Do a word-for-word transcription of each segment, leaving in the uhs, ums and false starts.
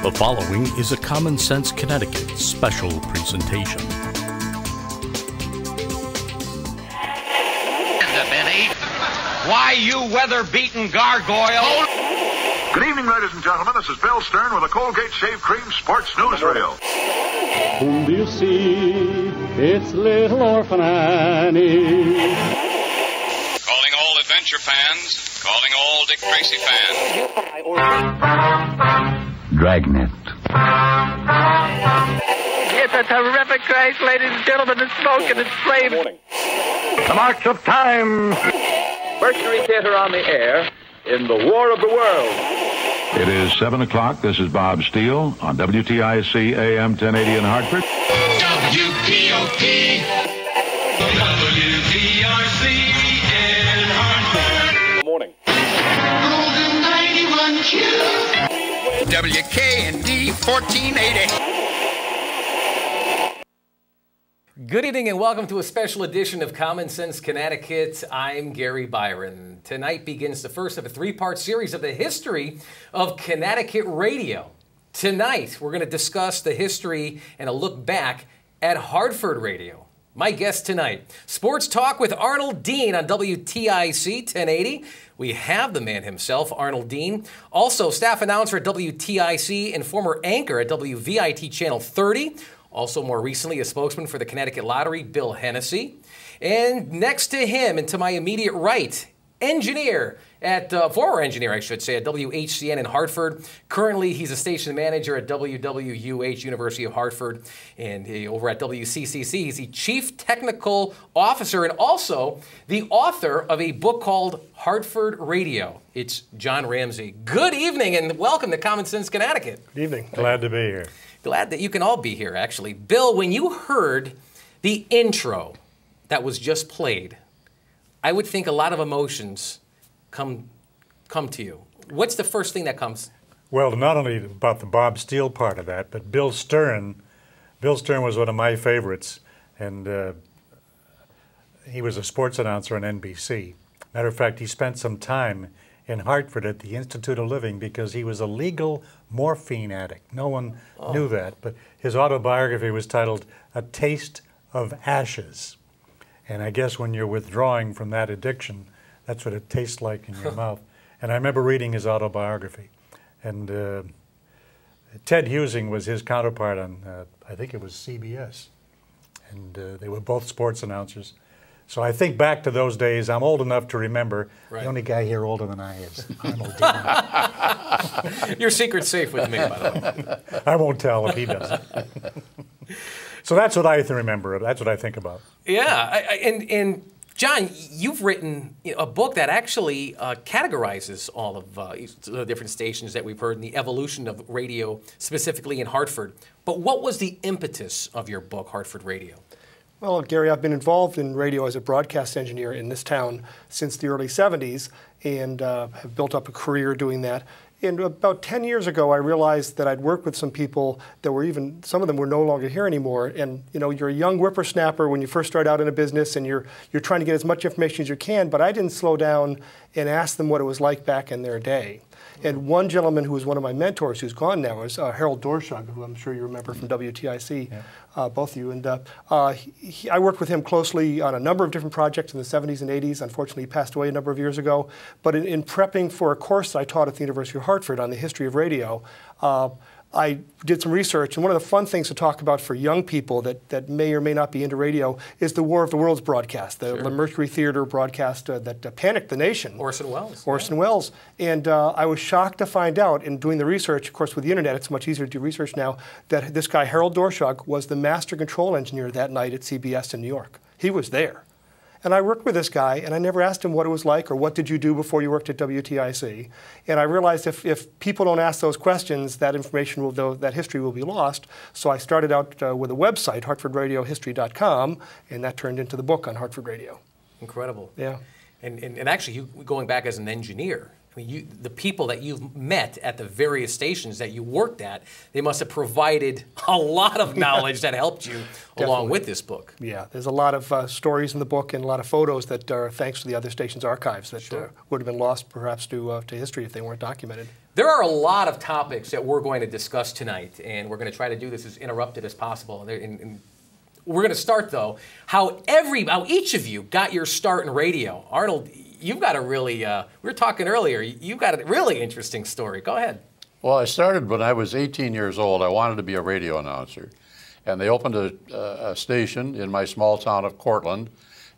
The following is a Common Sense Connecticut special presentation. Benny, why you weather-beaten gargoyle? Good evening, ladies and gentlemen. This is Bill Stern with a Colgate Shave Cream Sports Newsreel. Whom do you see? It's little orphan Annie. Adventure fans, calling all Dick Tracy fans. Dragnet. It's a terrific crash, ladies and gentlemen. It's smoke and it's flame. The march of time. Mercury Theater on the air in the War of the Worlds. It is seven o'clock. This is Bob Steele on W T I C A M ten eighty in Hartford. W P O P. W D R C. W K and D fourteen eighty. Good evening and welcome to a special edition of Common Sense Connecticut. I'm Gary Byron. Tonight begins the first of a three-part series of the history of Connecticut radio. Tonight, we're going to discuss the history and a look back at Hartford radio. My guest tonight, Sports Talk with Arnold Dean on W T I C ten eighty. We have the man himself, Arnold Dean. Also, staff announcer at W T I C and former anchor at W V I T Channel thirty. Also, more recently, a spokesman for the Connecticut Lottery, Bill Hennessy. And next to him and to my immediate right, engineer at, uh, former engineer, I should say, at W H C N in Hartford. Currently, he's a station manager at W W U H, University of Hartford. And he, over at W C C C, he's the chief technical officer and also the author of a book called Hartford Radio. It's John Ramsey. Good evening and welcome to Common Sense Connecticut. Good evening. Glad to be here. Glad that you can all be here, actually. Bill, when you heard the intro that was just played, I would think a lot of emotions come come to you. What's the first thing that comes? Well, not only about the Bob Steele part of that, but Bill Stern. Bill Stern was one of my favorites, and uh, he was a sports announcer on N B C. Matter of fact, he spent some time in Hartford at the Institute of Living because he was a legal morphine addict. No one oh. knew that, but his autobiography was titled A Taste of Ashes. And I guess when you're withdrawing from that addiction, that's what it tastes like in your mouth. And I remember reading his autobiography. And uh, Ted Husing was his counterpart on, uh, I think it was C B S. And uh, they were both sports announcers. So I think back to those days. I'm old enough to remember. Right. The only guy here older than I is Arnold Dean. Your secret's safe with me, by the way. I won't tell if he doesn't. So that's what I remember. That's what I think about. Yeah, I, I, and and John, you've written a book that actually uh, categorizes all of uh, the different stations that we've heard and the evolution of radio, specifically in Hartford. But what was the impetus of your book, Hartford Radio? Well, Gary, I've been involved in radio as a broadcast engineer in this town since the early seventies, and uh, have built up a career doing that. And about ten years ago, I realized that I'd worked with some people that were even, some of them were no longer here anymore. And, you know, you're a young whippersnapper when you first start out in a business and you're, you're trying to get as much information as you can, but I didn't slow down and ask them what it was like back in their day. And one gentleman who was one of my mentors, who's gone now, is uh, Harold Dorschug, who I'm sure you remember from W T I C, yeah. uh, both of you. And uh, uh, he, I worked with him closely on a number of different projects in the seventies and eighties. Unfortunately, he passed away a number of years ago. But in, in prepping for a course I taught at the University of Hartford on the history of radio, uh, I did some research, and one of the fun things to talk about for young people that, that may or may not be into radio is the War of the Worlds broadcast, the, sure. the Mercury Theater broadcast uh, that uh, panicked the nation. Orson Welles. Orson yeah. Welles. And uh, I was shocked to find out, in doing the research, of course with the internet it's much easier to do research now, that this guy Harold Dorschug was the master control engineer that night at C B S in New York. He was there. And I worked with this guy, and I never asked him what it was like or what did you do before you worked at W T I C. And I realized if, if people don't ask those questions, that information, will, that history will be lost. So I started out uh, with a website, hartford radio history dot com, and that turned into the book on Hartford Radio. Incredible. Yeah. And, and, and actually, you, going back as an engineer, I mean, you, the people that you've met at the various stations that you worked at, they must have provided a lot of knowledge that helped you along with this book. Yeah, there's a lot of uh, stories in the book and a lot of photos that are thanks to the other stations' archives that sure. uh, would have been lost perhaps to, uh, to history if they weren't documented. There are a lot of topics that we're going to discuss tonight, and we're going to try to do this as interrupted as possible. And, and, and we're going to start, though, how every, how each of you got your start in radio. Arnold, you've got a really, uh, we were talking earlier, you've got a really interesting story. Go ahead. Well, I started when I was eighteen years old. I wanted to be a radio announcer. And they opened a, a station in my small town of Cortland.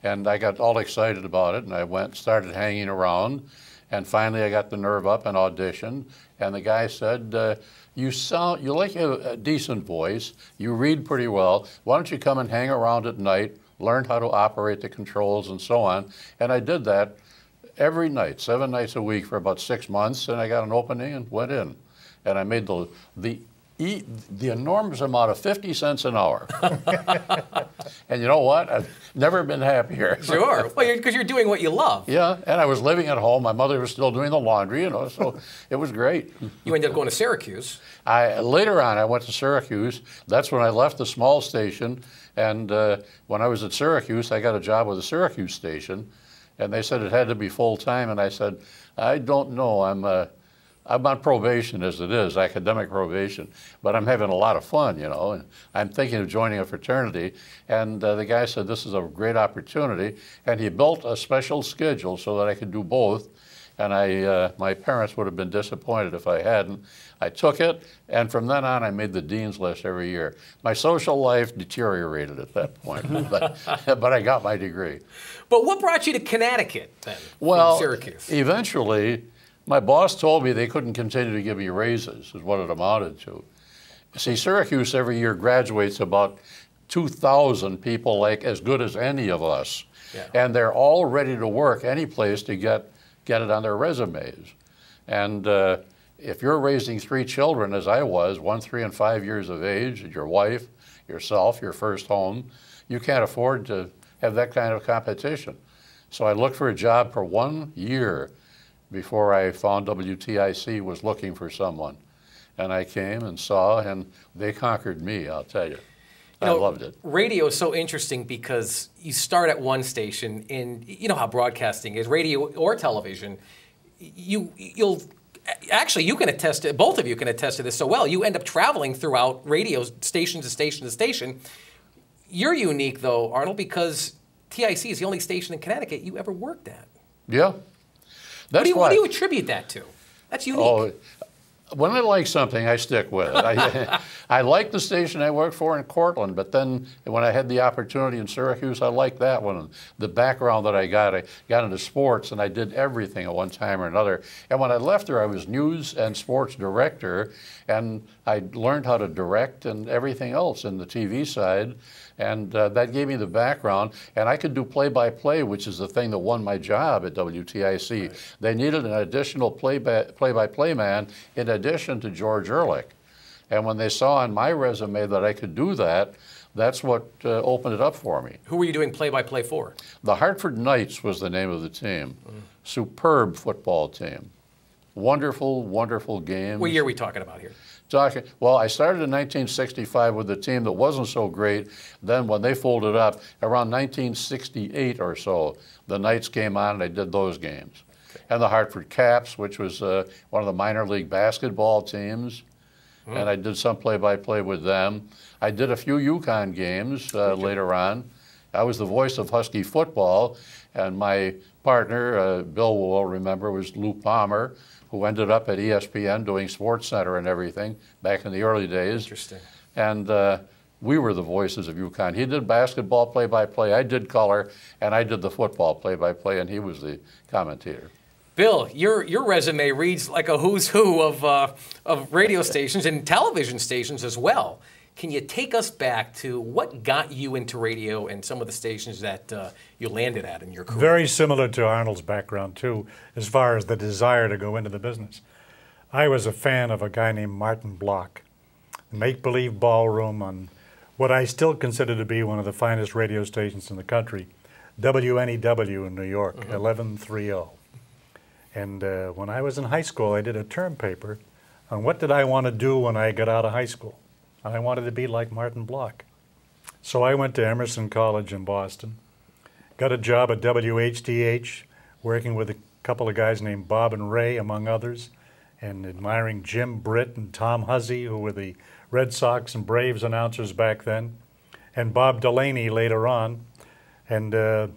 And I got all excited about it. And I went, started hanging around. And finally, I got the nerve up and auditioned. And the guy said, uh, you sound, you like a, a decent voice. You read pretty well. Why don't you come and hang around at night, learn how to operate the controls and so on. And I did that every night, seven nights a week for about six months. And I got an opening and went in. And I made the, the, the enormous amount of fifty cents an hour. And you know what? I've never been happier. Sure. Well, because you're, you're doing what you love. Yeah, and I was living at home. My mother was still doing the laundry, you know, so it was great. You ended up going to Syracuse. I, later on, I went to Syracuse. That's when I left the small station. And uh, when I was at Syracuse, I got a job with the Syracuse station. And they said it had to be full-time. And I said, I don't know. I'm... Uh, I'm on probation as it is, academic probation, but I'm having a lot of fun, you know, and I'm thinking of joining a fraternity. And uh, the guy said, this is a great opportunity. And he built a special schedule so that I could do both. And I, uh, my parents would have been disappointed if I hadn't. I took it, and from then on, I made the dean's list every year. My social life deteriorated at that point, but, but I got my degree. But what brought you to Connecticut then, well, from Syracuse? Well, eventually, my boss told me they couldn't continue to give me raises, is what it amounted to. See, Syracuse every year graduates about two thousand people, like as good as any of us. Yeah. And they're all ready to work any place to get, get it on their resumes. And uh, if you're raising three children, as I was, one, three, and five years of age, and your wife, yourself, your first home, you can't afford to have that kind of competition. So I looked for a job for one year before I found W T I C was looking for someone. And I came and saw, and they conquered me, I'll tell you. You know, I loved it. Radio is so interesting because you start at one station, and you know how broadcasting is, radio or television. You, you'll, actually, you can attest to, both of you can attest to this so well. You end up traveling throughout radio station to station to station. You're unique, though, Arnold, because T I C is the only station in Connecticut you ever worked at. Yeah. What do, you, what do you attribute that to? That's unique. Oh, when I like something, I stick with it. I, I like the station I worked for in Cortland, but then when I had the opportunity in Syracuse, I liked that one. The background that I got, I got into sports, and I did everything at one time or another. And when I left there, I was news and sports director, and I learned how to direct and everything else in the T V side. And uh, that gave me the background, and I could do play-by-play, which is the thing that won my job at W T I C. Right. They needed an additional play-by-play man in addition to George Ehrlich. And when they saw on my resume that I could do that, that's what uh, opened it up for me. Who were you doing play-by-play for? The Hartford Knights was the name of the team. Mm. Superb football team. Wonderful, wonderful games. What year are we talking about here? Talking, well, I started in nineteen sixty-five with a team that wasn't so great. Then when they folded up, around nineteen sixty-eight or so, the Knights came on and I did those games. Okay. And the Hartford Caps, which was uh, one of the minor league basketball teams. Mm. And I did some play-by-play with them. I did a few UConn games uh, later on. I was the voice of Husky football, and my partner, uh, Bill will remember, was Lou Palmer, who ended up at E S P N doing Sports Center and everything back in the early days. Interesting. And uh, we were the voices of UConn. He did basketball play-by-play, I did color, and I did the football play-by-play, and he was the commentator. Bill, your, your resume reads like a who's who of, uh, of radio stations and television stations as well. Can you take us back to what got you into radio and some of the stations that uh, you landed at in your career? Very similar to Arnold's background, too, as far as the desire to go into the business. I was a fan of a guy named Martin Block, make-believe ballroom on what I still consider to be one of the finest radio stations in the country, W N E W in New York, mm-hmm. eleven thirty. And uh, when I was in high school, I did a term paper on what did I want to do when I got out of high school. And I wanted to be like Martin Block. So I went to Emerson College in Boston, got a job at W H D H, working with a couple of guys named Bob and Ray, among others, and admiring Jim Britt and Tom Hussey, who were the Red Sox and Braves announcers back then, and Bob Delaney later on. And uh,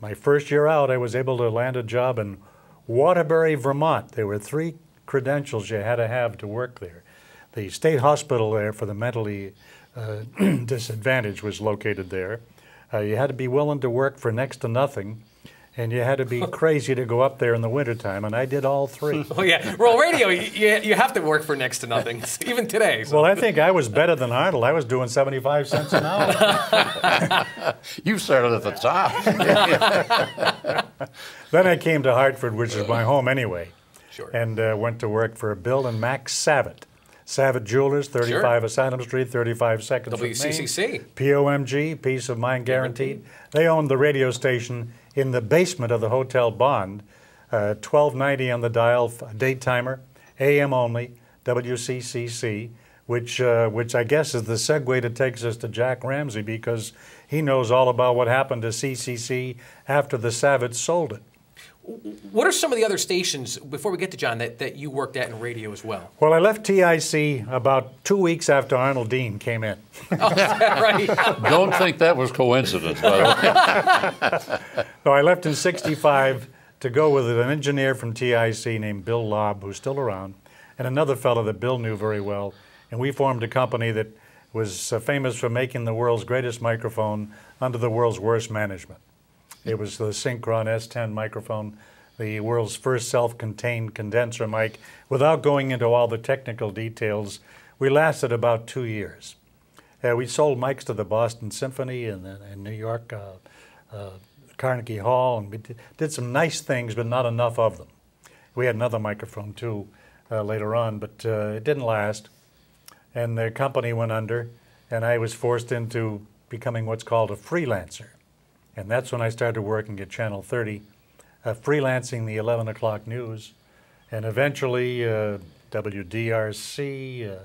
my first year out, I was able to land a job in Waterbury, Vermont. There were three credentials you had to have to work there. The state hospital there for the mentally uh, disadvantaged was located there. Uh, you had to be willing to work for next to nothing, and you had to be crazy to go up there in the wintertime, and I did all three. Oh, yeah. Well, radio, you, you have to work for next to nothing, even today. So. Well, I think I was better than Arnold. I was doing seventy-five cents an hour. You started at the top. Then I came to Hartford, which is my home anyway, sure. and uh, went to work for Bill and Max Savitt. Savitt Jewelers, thirty-five sure. Asylum Street, thirty-five Seconds of Maine. W C C C. P O M G, Peace of Mind Guaranteed. Guaranteed. They owned the radio station in the basement of the Hotel Bond, uh, twelve ninety on the dial, date timer, A M only, W C C C, which, uh, which I guess is the segue that takes us to Jack Ramsey, because he knows all about what happened to C C C after the Savitts sold it. What are some of the other stations, before we get to John, that, that you worked at in radio as well? Well, I left T I C about two weeks after Arnold Dean came in. Oh, is that right? Don't think that was coincidence, by the way. So I left in sixty-five to go with an engineer from T I C named Bill Lobb, who's still around, and another fellow that Bill knew very well. And we formed a company that was famous for making the world's greatest microphone under the world's worst management. It was the Synchron S ten microphone, the world's first self-contained condenser mic. Without going into all the technical details, we lasted about two years. Uh, we sold mics to the Boston Symphony and, and New York, uh, uh, Carnegie Hall, and we did, did some nice things, but not enough of them. We had another microphone, too, uh, later on, but uh, it didn't last. And the company went under, and I was forced into becoming what's called a freelancer. And that's when I started working at Channel thirty, uh, freelancing the eleven o'clock news, and eventually uh, W D R C, uh,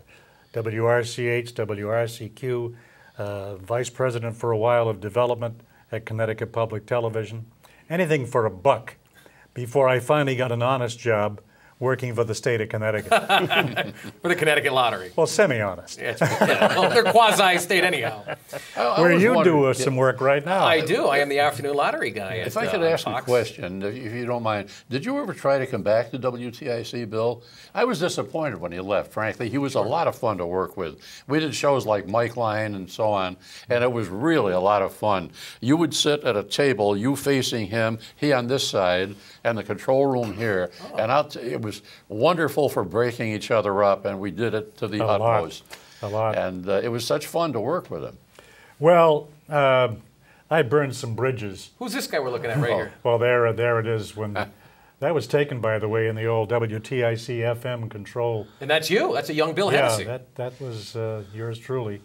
W R C H, W R C Q, uh, vice president for a while of development at Connecticut Public Television, anything for a buck, before I finally got an honest job working for the state of Connecticut. For the Connecticut Lottery. Well, semi-honest. Yeah, yeah. Well, they're quasi-state anyhow. I, I Where you do uh, some work right now. I do. I am the afternoon lottery guy. If at, I could uh, ask Fox. a question, if you don't mind. Did you ever try to come back to W T I C, Bill? I was disappointed when he left, frankly. He was a lot of fun to work with. We did shows like Mike Line and so on, and it was really a lot of fun. You would sit at a table, you facing him, he on this side, and the control room here. Oh. And I'll t it was wonderful for breaking each other up, and we did it to the utmost. A lot. And uh, it was such fun to work with him. Well, uh, I burned some bridges. Who's this guy we're looking at right oh. here? Well, there, there it is. When that was taken, by the way, in the old W T I C F M control. And that's you. That's a young Bill yeah, Hennessy. Yeah, that, that was uh, yours truly.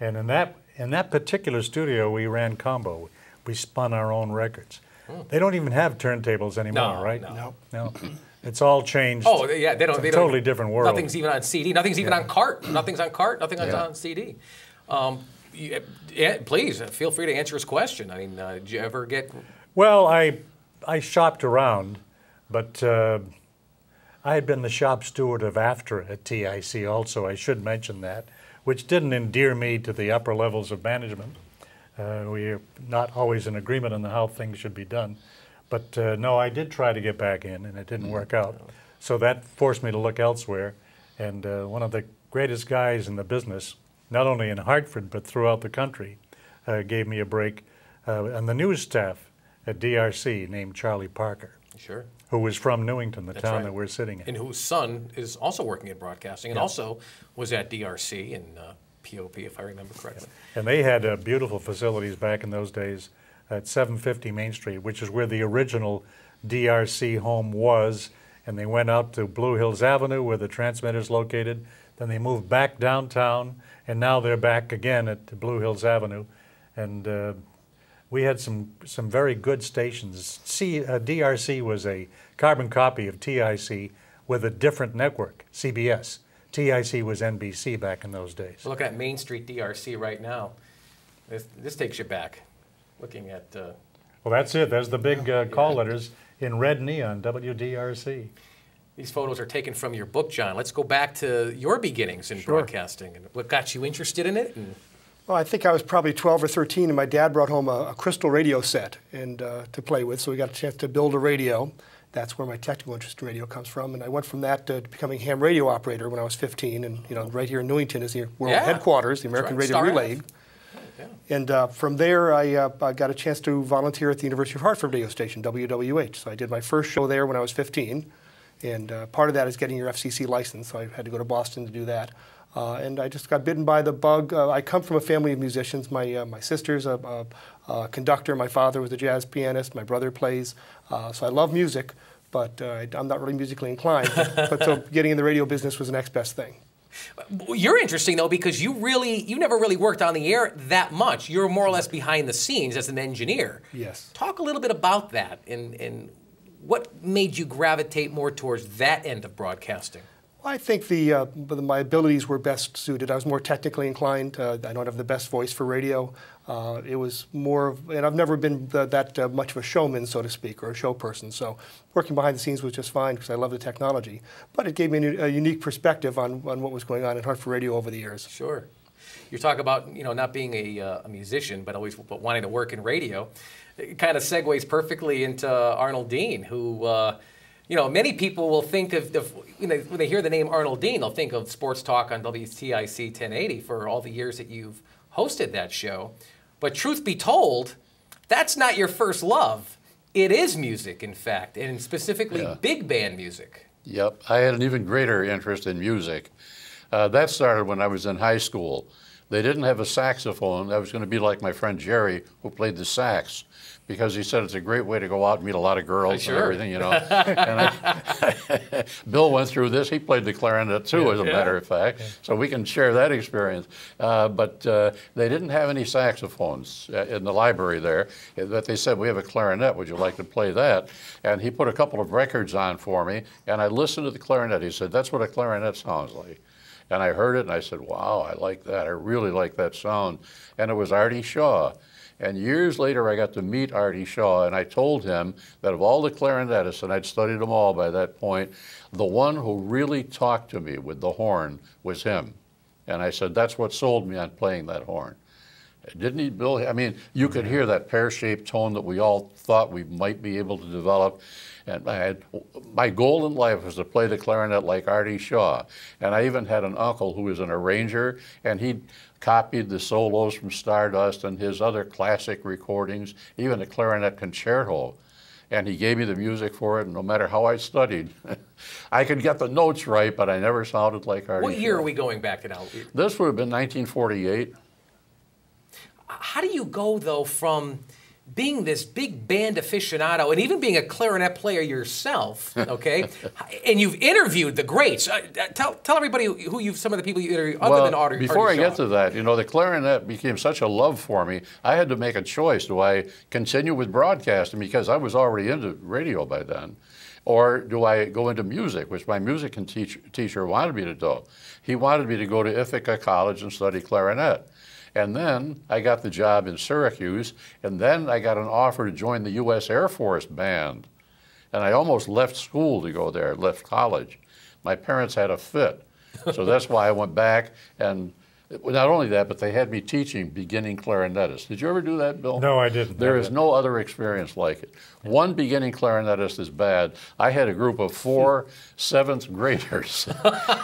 And in that, in that particular studio, we ran combo. We spun our own records. Hmm. They don't even have turntables anymore, no, right? No, no. no. It's all changed. Oh, yeah, they don't. It's a they don't, totally different world. Nothing's even on C D. Nothing's even yeah. on cart. Nothing's on cart. Nothing's yeah. on C D. Um, you, yeah, please feel free to answer his question. I mean, uh, did you ever get? Well, I I shopped around, but uh, I had been the shop steward of AFTRA at T I C. Also, I should mention that, which didn't endear me to the upper levels of management. Uh, we're not always in agreement on how things should be done. But uh, no, I did try to get back in, and it didn't work out. So that forced me to look elsewhere. And uh, one of the greatest guys in the business, not only in Hartford, but throughout the country, uh, gave me a break. Uh, and the news staff at D R C named Charlie Parker, sure. who was from Newington, the That's town right. that we're sitting in. And whose son is also working in broadcasting and yeah. also was at D R C and uh, P O P, if I remember correctly. Yeah. And they had uh, beautiful facilities back in those days at seven fifty Main Street, which is where the original D R C home was. And they went out to Blue Hills Avenue, where the transmitter's located. Then they moved back downtown, and now they're back again at Blue Hills Avenue. And uh, we had some some very good stations. C, uh, D R C was a carbon copy of T I C with a different network, C B S. T I C was N B C back in those days. Look at Main Street D R C right now. This, this takes you back, looking at... Uh, well, that's it. There's the big uh, call yeah. letters in red neon, W D R C. These photos are taken from your book, John. Let's go back to your beginnings in sure. broadcasting and what got you interested in it. And well, I think I was probably twelve or thirteen, and my dad brought home a, a crystal radio set and uh, to play with, so we got a chance to build a radio. That's where my technical interest in radio comes from, and I went from that to becoming ham radio operator when I was fifteen. And you know, right here in Newington is the world yeah. headquarters, the American right. Radio Star Relay. F. And uh, from there, I, uh, I got a chance to volunteer at the University of Hartford radio station, W W U H. So I did my first show there when I was fifteen. And uh, part of that is getting your F C C license, so I had to go to Boston to do that. Uh, and I just got bitten by the bug. Uh, I come from a family of musicians. My, uh, my sister's a, a, a conductor. My father was a jazz pianist. My brother plays. Uh, so I love music, but uh, I'm not really musically inclined. But, but so getting in the radio business was the next best thing. You're interesting, though, because you really, you never really worked on the air that much. You're more or less behind the scenes as an engineer. Yes. Talk a little bit about that and, and what made you gravitate more towards that end of broadcasting? Well, I think the, uh, my abilities were best suited. I was more technically inclined. Uh, I don't have the best voice for radio. Uh, it was more of, and I've never been the, that uh, much of a showman, so to speak, or a show person. So working behind the scenes was just fine because I love the technology. But it gave me a, a unique perspective on, on what was going on in Hartford radio over the years. Sure. You talk about, you know, not being a, uh, a musician, but always but wanting to work in radio. It kind of segues perfectly into Arnold Dean, who... Uh, You know, many people will think of, of you know, when they hear the name Arnold Dean, they'll think of sports talk on W T I C ten eighty for all the years that you've hosted that show. But truth be told, that's not your first love. It is music, in fact, and specifically yeah. big band music. Yep. I had an even greater interest in music. Uh, that started when I was in high school. They didn't have a saxophone. I was going to be like my friend Jerry, who played the sax, because he said it's a great way to go out and meet a lot of girls sure. and everything, you know. And I, Bill went through this. He played the clarinet, too, yeah, as a yeah. matter of fact. Yeah. So we can share that experience. Uh, but uh, they didn't have any saxophones in the library there. But they said, we have a clarinet. Would you like to play that? And he put a couple of records on for me, and I listened to the clarinet. He said, that's what a clarinet sounds like. And I heard it, and I said, wow, I like that. I really like that sound. And it was Artie Shaw. And years later, I got to meet Artie Shaw, and I told him that of all the clarinetists, and I'd studied them all by that point, the one who really talked to me with the horn was him. And I said, that's what sold me on playing that horn. Didn't he, Bill? I mean, you could hear that pear-shaped tone that we all thought we might be able to develop. And I had, my goal in life was to play the clarinet like Artie Shaw. And I even had an uncle who was an arranger, and he copied the solos from Stardust and his other classic recordings, even a clarinet concerto. And he gave me the music for it, and no matter how I studied, I could get the notes right, but I never sounded like Artie Shaw. What year are we going back to now? This would have been nineteen forty-eight. How do you go, though, from being this big band aficionado and even being a clarinet player yourself, okay, and you've interviewed the greats. Uh, tell, tell everybody who you've, some of the people you interviewed other well, than Artie Shaw. Before I get to that, you know, the clarinet became such a love for me, I had to make a choice. Do I continue with broadcasting, because I was already into radio by then, or do I go into music, which my music teacher wanted me to do? He wanted me to go to Ithaca College and study clarinet. And then I got the job in Syracuse, and then I got an offer to join the U S Air Force Band. And I almost left school to go there, left college. My parents had a fit, so that's why I went back. And not only that, but they had me teaching beginning clarinetists. Did you ever do that, Bill? No, I didn't. There is no other experience like it. One beginning clarinetist is bad. I had a group of four seventh graders.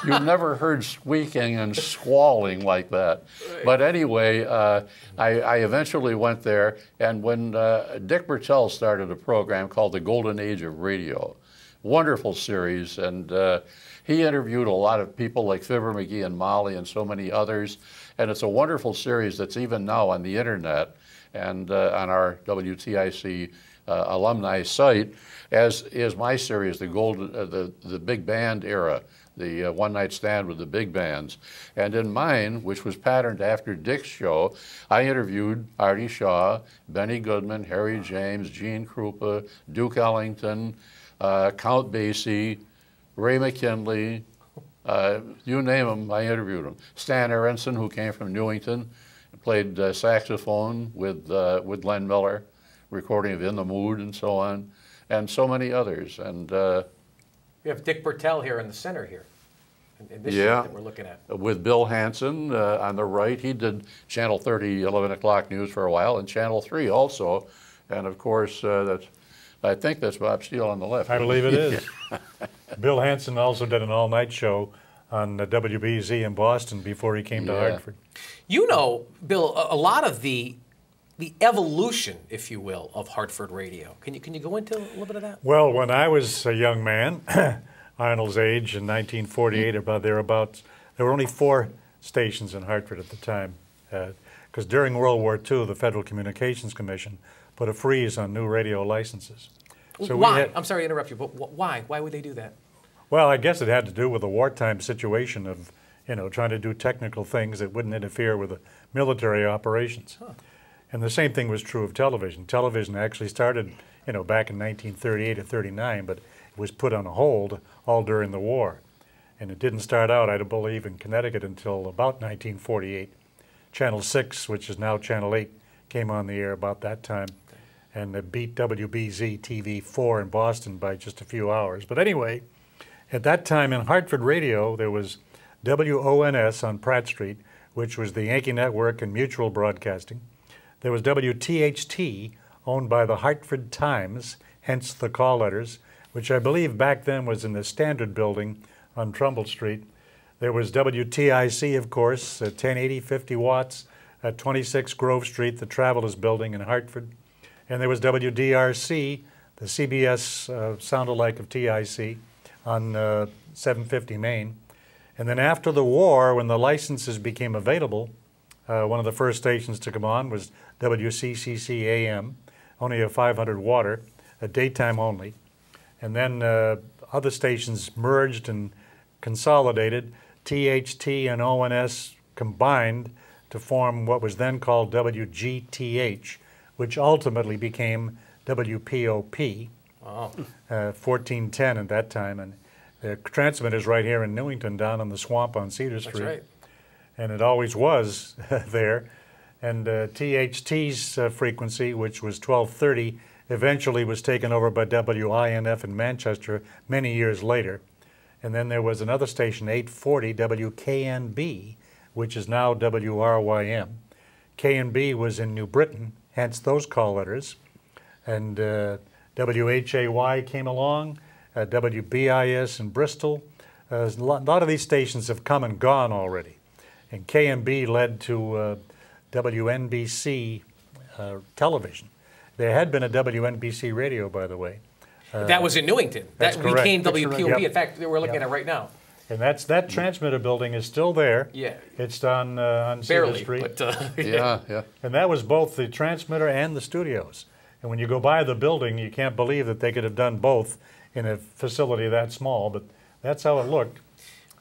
You never heard squeaking and squalling like that. But anyway, uh, I, I eventually went there, and when uh, Dick Bertel started a program called The Golden Age of Radio, wonderful series, and uh, he interviewed a lot of people like Fibber McGee and Molly and so many others. And it's a wonderful series that's even now on the internet and uh, on our W T I C uh, alumni site, as is my series, the, Golden, uh, the, the Big Band Era, the uh, one-night stand with the big bands. And in mine, which was patterned after Dick's show, I interviewed Artie Shaw, Benny Goodman, Harry James, Gene Krupa, Duke Ellington, uh, Count Basie, Ray McKinley, uh, you name them, I interviewed them. Stan Aronson, who came from Newington, played uh, saxophone with, uh, with Len Miller, recording of In the Mood and so on, and so many others. And uh, you have Dick Bertel here in the center here, in this yeah, that we're looking at. With Bill Hansen uh, on the right. He did Channel thirty, eleven o'clock news for a while, and Channel three also. And of course, uh, that's, I think that's Bob Steele on the left. I believe it is. Bill Hansen also did an all-night show on the W B Z in Boston before he came yeah. to Hartford. You know, Bill, a lot of the the evolution, if you will, of Hartford radio. Can you, can you go into a little bit of that? Well, when I was a young man, Arnold's age, in nineteen forty-eight, mm-hmm. about thereabouts, there were only four stations in Hartford at the time. Because uh, during World War Two, the Federal Communications Commission put a freeze on new radio licenses. So why? We had, I'm sorry to interrupt you, but why? Why would they do that? Well, I guess it had to do with the wartime situation of, you know, trying to do technical things that wouldn't interfere with the military operations. Huh. And the same thing was true of television. Television actually started, you know, back in nineteen thirty-eight or thirty-nine, but it was put on hold all during the war. And it didn't start out, I believe, in Connecticut until about nineteen forty-eight. Channel six, which is now Channel eight, came on the air about that time. And it beat W B Z T V four in Boston by just a few hours. But anyway, at that time in Hartford radio, there was W O N S on Pratt Street, which was the Yankee Network and Mutual Broadcasting. There was W T H T, owned by the Hartford Times, hence the call letters, which I believe back then was in the Standard Building on Trumbull Street. There was W T I C, of course, at ten eighty, fifty watts, at twenty-six Grove Street, the Travelers Building in Hartford. And there was W D R C, the C B S uh, sound-alike of T I C, on uh, seven fifty Main. And then after the war, when the licenses became available, Uh, one of the first stations to come on was W C C C A M, only a five hundred water, a daytime only. And then uh, other stations merged and consolidated. T H T and O N S combined to form what was then called W G T H, which ultimately became W P O P, wow. uh, fourteen ten at that time. And the transmitter's right here in Newington, down in the swamp on Cedar Street. That's right. And it always was there. And uh, T H T's uh, frequency, which was twelve thirty, eventually was taken over by W I N F in Manchester many years later. And then there was another station, eight forty, W K N B, which is now W R Y M. K N B was in New Britain, hence those call letters. And uh, W H A Y came along, uh, W B I S in Bristol. Uh, a lot of these stations have come and gone already. And K M B led to uh, W N B C uh, television. There had been a W N B C radio, by the way. Uh, that was in Newington. That became W P O P. Yep. In fact, we're looking yep. at it right now. And that's that transmitter building is still there. Yeah, it's on uh, on Cedar Street. But, uh, yeah, yeah. And that was both the transmitter and the studios. And when you go by the building, you can't believe that they could have done both in a facility that small. But that's how it looked.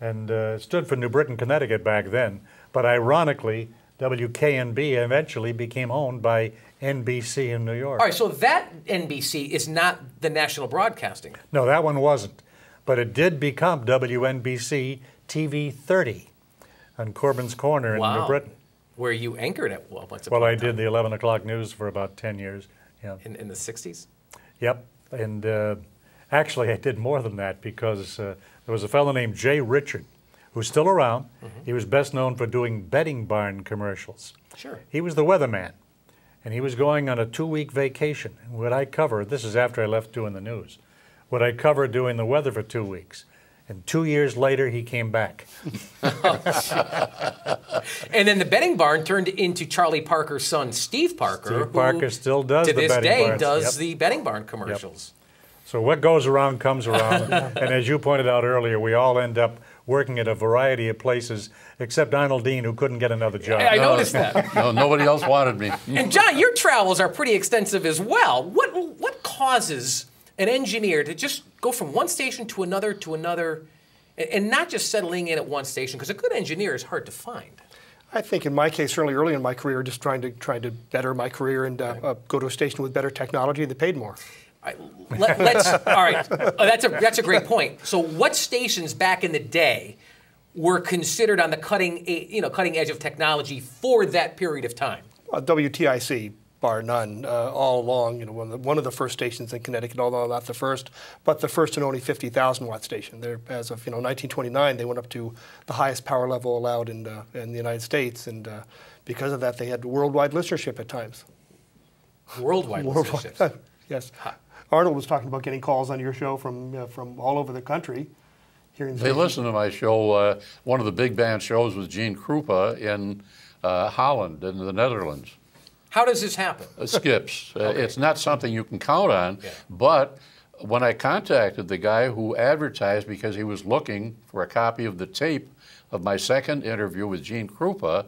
And uh, stood for New Britain, Connecticut back then. But ironically, W K N B eventually became owned by N B C in New York. All right, so that N B C is not the national broadcasting. No, that one wasn't. But it did become W N B C T V thirty on Corbin's Corner wow. in New Britain. Where you anchored at well, once upon Well, I did the eleven o'clock news for about ten years. Yeah. In, in the sixties? Yep. And uh, actually, I did more than that because... Uh, there was a fellow named Jay Richard, who's still around. Mm-hmm. He was best known for doing betting barn commercials. Sure. He was the weatherman, and he was going on a two-week vacation. And what I covered, this is after I left doing the news, what I covered doing the weather for two weeks. And two years later, he came back. And then the betting barn turned into Charlie Parker's son, Steve Parker. Steve Parker still does the betting barn. To this day, does yep. the betting barn commercials. Yep. So what goes around comes around, and as you pointed out earlier, we all end up working at a variety of places, except Donald Dean, who couldn't get another job. I, I no, noticed that. No, nobody else wanted me. And John, your travels are pretty extensive as well. What, what causes an engineer to just go from one station to another to another and not just settling in at one station, because a good engineer is hard to find. I think in my case, certainly early in my career, just trying to trying to better my career and uh, right. uh, go to a station with better technology that paid more. All right, let, let's, all right. Oh, that's a that's a great point. So, what stations back in the day were considered on the cutting you know cutting edge of technology for that period of time? Uh, W T I C. Bar none, uh, all along, you know, one of, the, one of the first stations in Connecticut, although not the first, but the first and only fifty thousand watt station. There, as of you know, nineteen twenty-nine, they went up to the highest power level allowed in uh, in the United States, and uh, because of that, they had worldwide listenership at times. Worldwide, worldwide listenership. Yes. Huh. Arnold was talking about getting calls on your show from uh, from all over the country. Hearing they listen to my show. Uh, one of the big band shows was Gene Krupa in uh, Holland, in the Netherlands. How does this happen? It skips. Okay. Uh, it's not something you can count on, yeah. But when I contacted the guy who advertised, because he was looking for a copy of the tape of my second interview with Gene Krupa,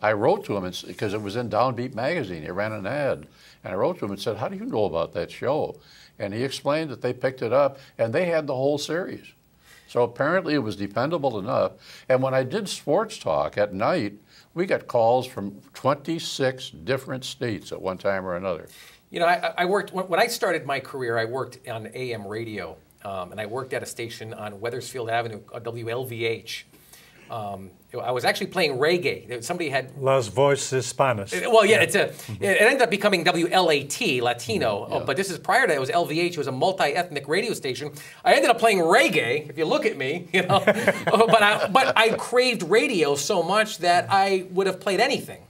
I wrote to him, because it was in Downbeat magazine, he ran an ad, and I wrote to him and said, how do you know about that show? And he explained that they picked it up, and they had the whole series. So apparently it was dependable enough, and when I did sports talk at night, we got calls from twenty-six different states at one time or another. You know, I, I worked, when I started my career, I worked on A M radio, um, and I worked at a station on Wethersfield Avenue, W L V H. Um, I was actually playing reggae. Somebody had... Las Voices Hispanas. Well, yeah, yeah. It's a, mm-hmm. It ended up becoming W L A T, Latino, yeah. Oh, but this is prior to that. It was L V H. It was a multi-ethnic radio station. I ended up playing reggae, if you look at me, you know. but, I, but I craved radio so much that I would have played anything.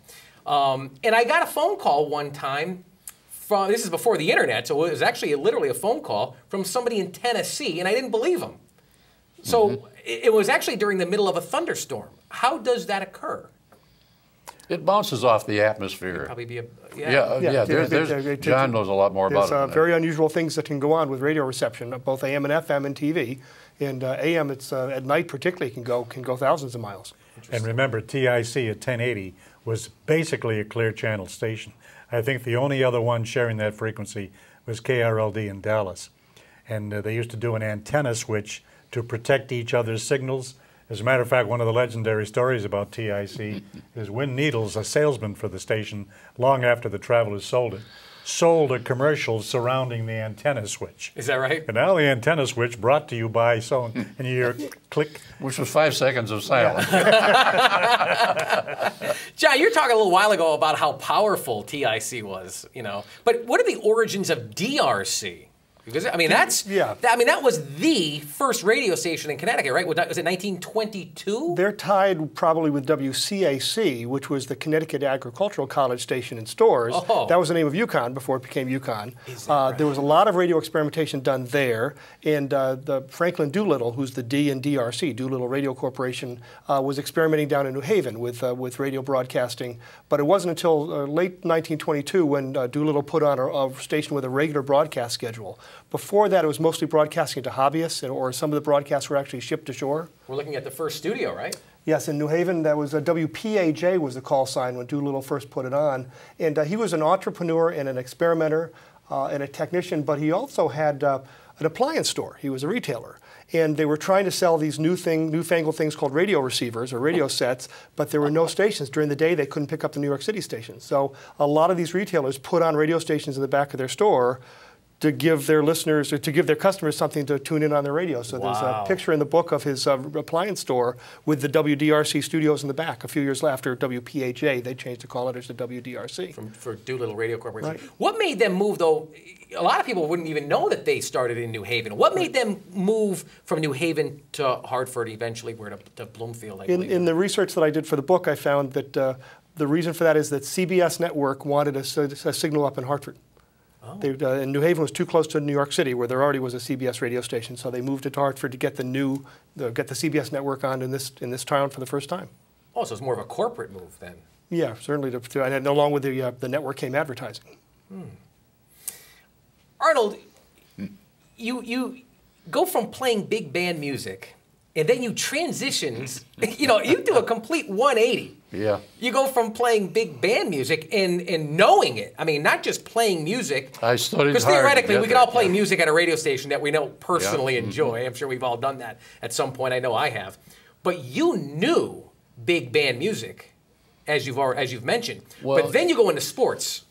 Um, and I got a phone call one time from, this is before the internet, so it was actually literally a phone call from somebody in Tennessee, and I didn't believe him. So mm-hmm. it was actually during the middle of a thunderstorm. How does that occur? It bounces off the atmosphere. It'd probably be a, yeah, yeah, yeah, yeah. There's, there's, John knows a lot more about it. There's uh, very unusual things that can go on with radio reception, both A M and F M and T V. And uh, A M, it's uh, at night particularly, can go can go thousands of miles. And remember, T I C at ten eighty was basically a clear channel station. I think the only other one sharing that frequency was K R L D in Dallas, and uh, they used to do an antenna switch to protect each other's signals. As a matter of fact, one of the legendary stories about T I C is Win Needles, a salesman for the station, long after the travelers sold it, sold a commercial surrounding the antenna switch. Is that right? And now the antenna switch brought to you by so and you hear click. Which was five seconds of silence. John, you were talking a little while ago about how powerful T I C was, you know. But what are the origins of D R C? Because, I mean, that's, yeah. I mean, that was the first radio station in Connecticut, right? Was it nineteen twenty-two? They're tied probably with W C A C, which was the Connecticut Agricultural College Station and Stores. Oh. That was the name of UConn before it became UConn. Is that uh, right? There was a lot of radio experimentation done there. And uh, the Franklin Doolittle, who's the D in D R C, Doolittle Radio Corporation, uh, was experimenting down in New Haven with, uh, with radio broadcasting. But it wasn't until uh, late nineteen twenty-two when uh, Doolittle put on a, a station with a regular broadcast schedule. Before that, it was mostly broadcasting to hobbyists, or some of the broadcasts were actually shipped ashore. We're looking at the first studio, right? Yes, in New Haven, that was a W P A J was the call sign when Doolittle first put it on. And uh, he was an entrepreneur and an experimenter uh, and a technician, but he also had uh, an appliance store. He was a retailer. And they were trying to sell these new thing, newfangled things called radio receivers or radio sets, but there were no stations. During the day, they couldn't pick up the New York City stations. So a lot of these retailers put on radio stations in the back of their store to give their listeners or to give their customers something to tune in on their radio. So wow. There's a picture in the book of his uh, appliance store with the W D R C studios in the back. A few years after W P H A, they changed the call letters to W D R C. From, for Doolittle Radio Corporation. Right. What made them move, though? A lot of people wouldn't even know that they started in New Haven. What made them move from New Haven to Hartford, eventually where to, to Bloomfield? I in, in the research that I did for the book, I found that uh, the reason for that is that C B S Network wanted a, a signal up in Hartford. Oh. They, uh, and New Haven was too close to New York City, where there already was a C B S radio station, so they moved to Hartford to get the new, the, get the C B S network on in this in this town for the first time. Oh, so it's more of a corporate move then. Yeah, certainly. To, to, and along with the uh, the network came advertising. Hmm. Arnold, hmm. you you go from playing big band music and then you transition, you know, you do a complete one eighty. Yeah. You go from playing big band music and, and knowing it. I mean, not just playing music. I studied hard. Because theoretically, we could all play music at a radio station that we don't personally yeah. enjoy. Mm-hmm. I'm sure we've all done that at some point. I know I have. But you knew big band music, as you've, already, as you've mentioned. Well, but then you go into sports.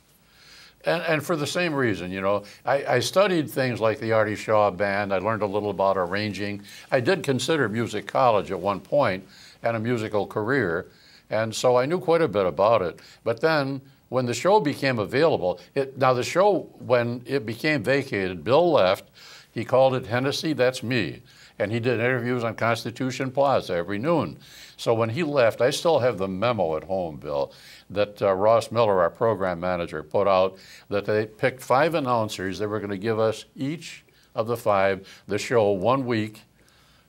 And, and for the same reason, you know, I, I studied things like the Artie Shaw band. I learned a little about arranging. I did consider music college at one point and a musical career. And so I knew quite a bit about it. But then when the show became available, it, now the show, when it became vacated, Bill left. He called it Hennessy, That's Me. And he did interviews on Constitution Plaza every noon. So when he left, I still have the memo at home, Bill, that uh, Ross Miller, our program manager, put out that they picked five announcers. They were going to give us each of the five the show one week,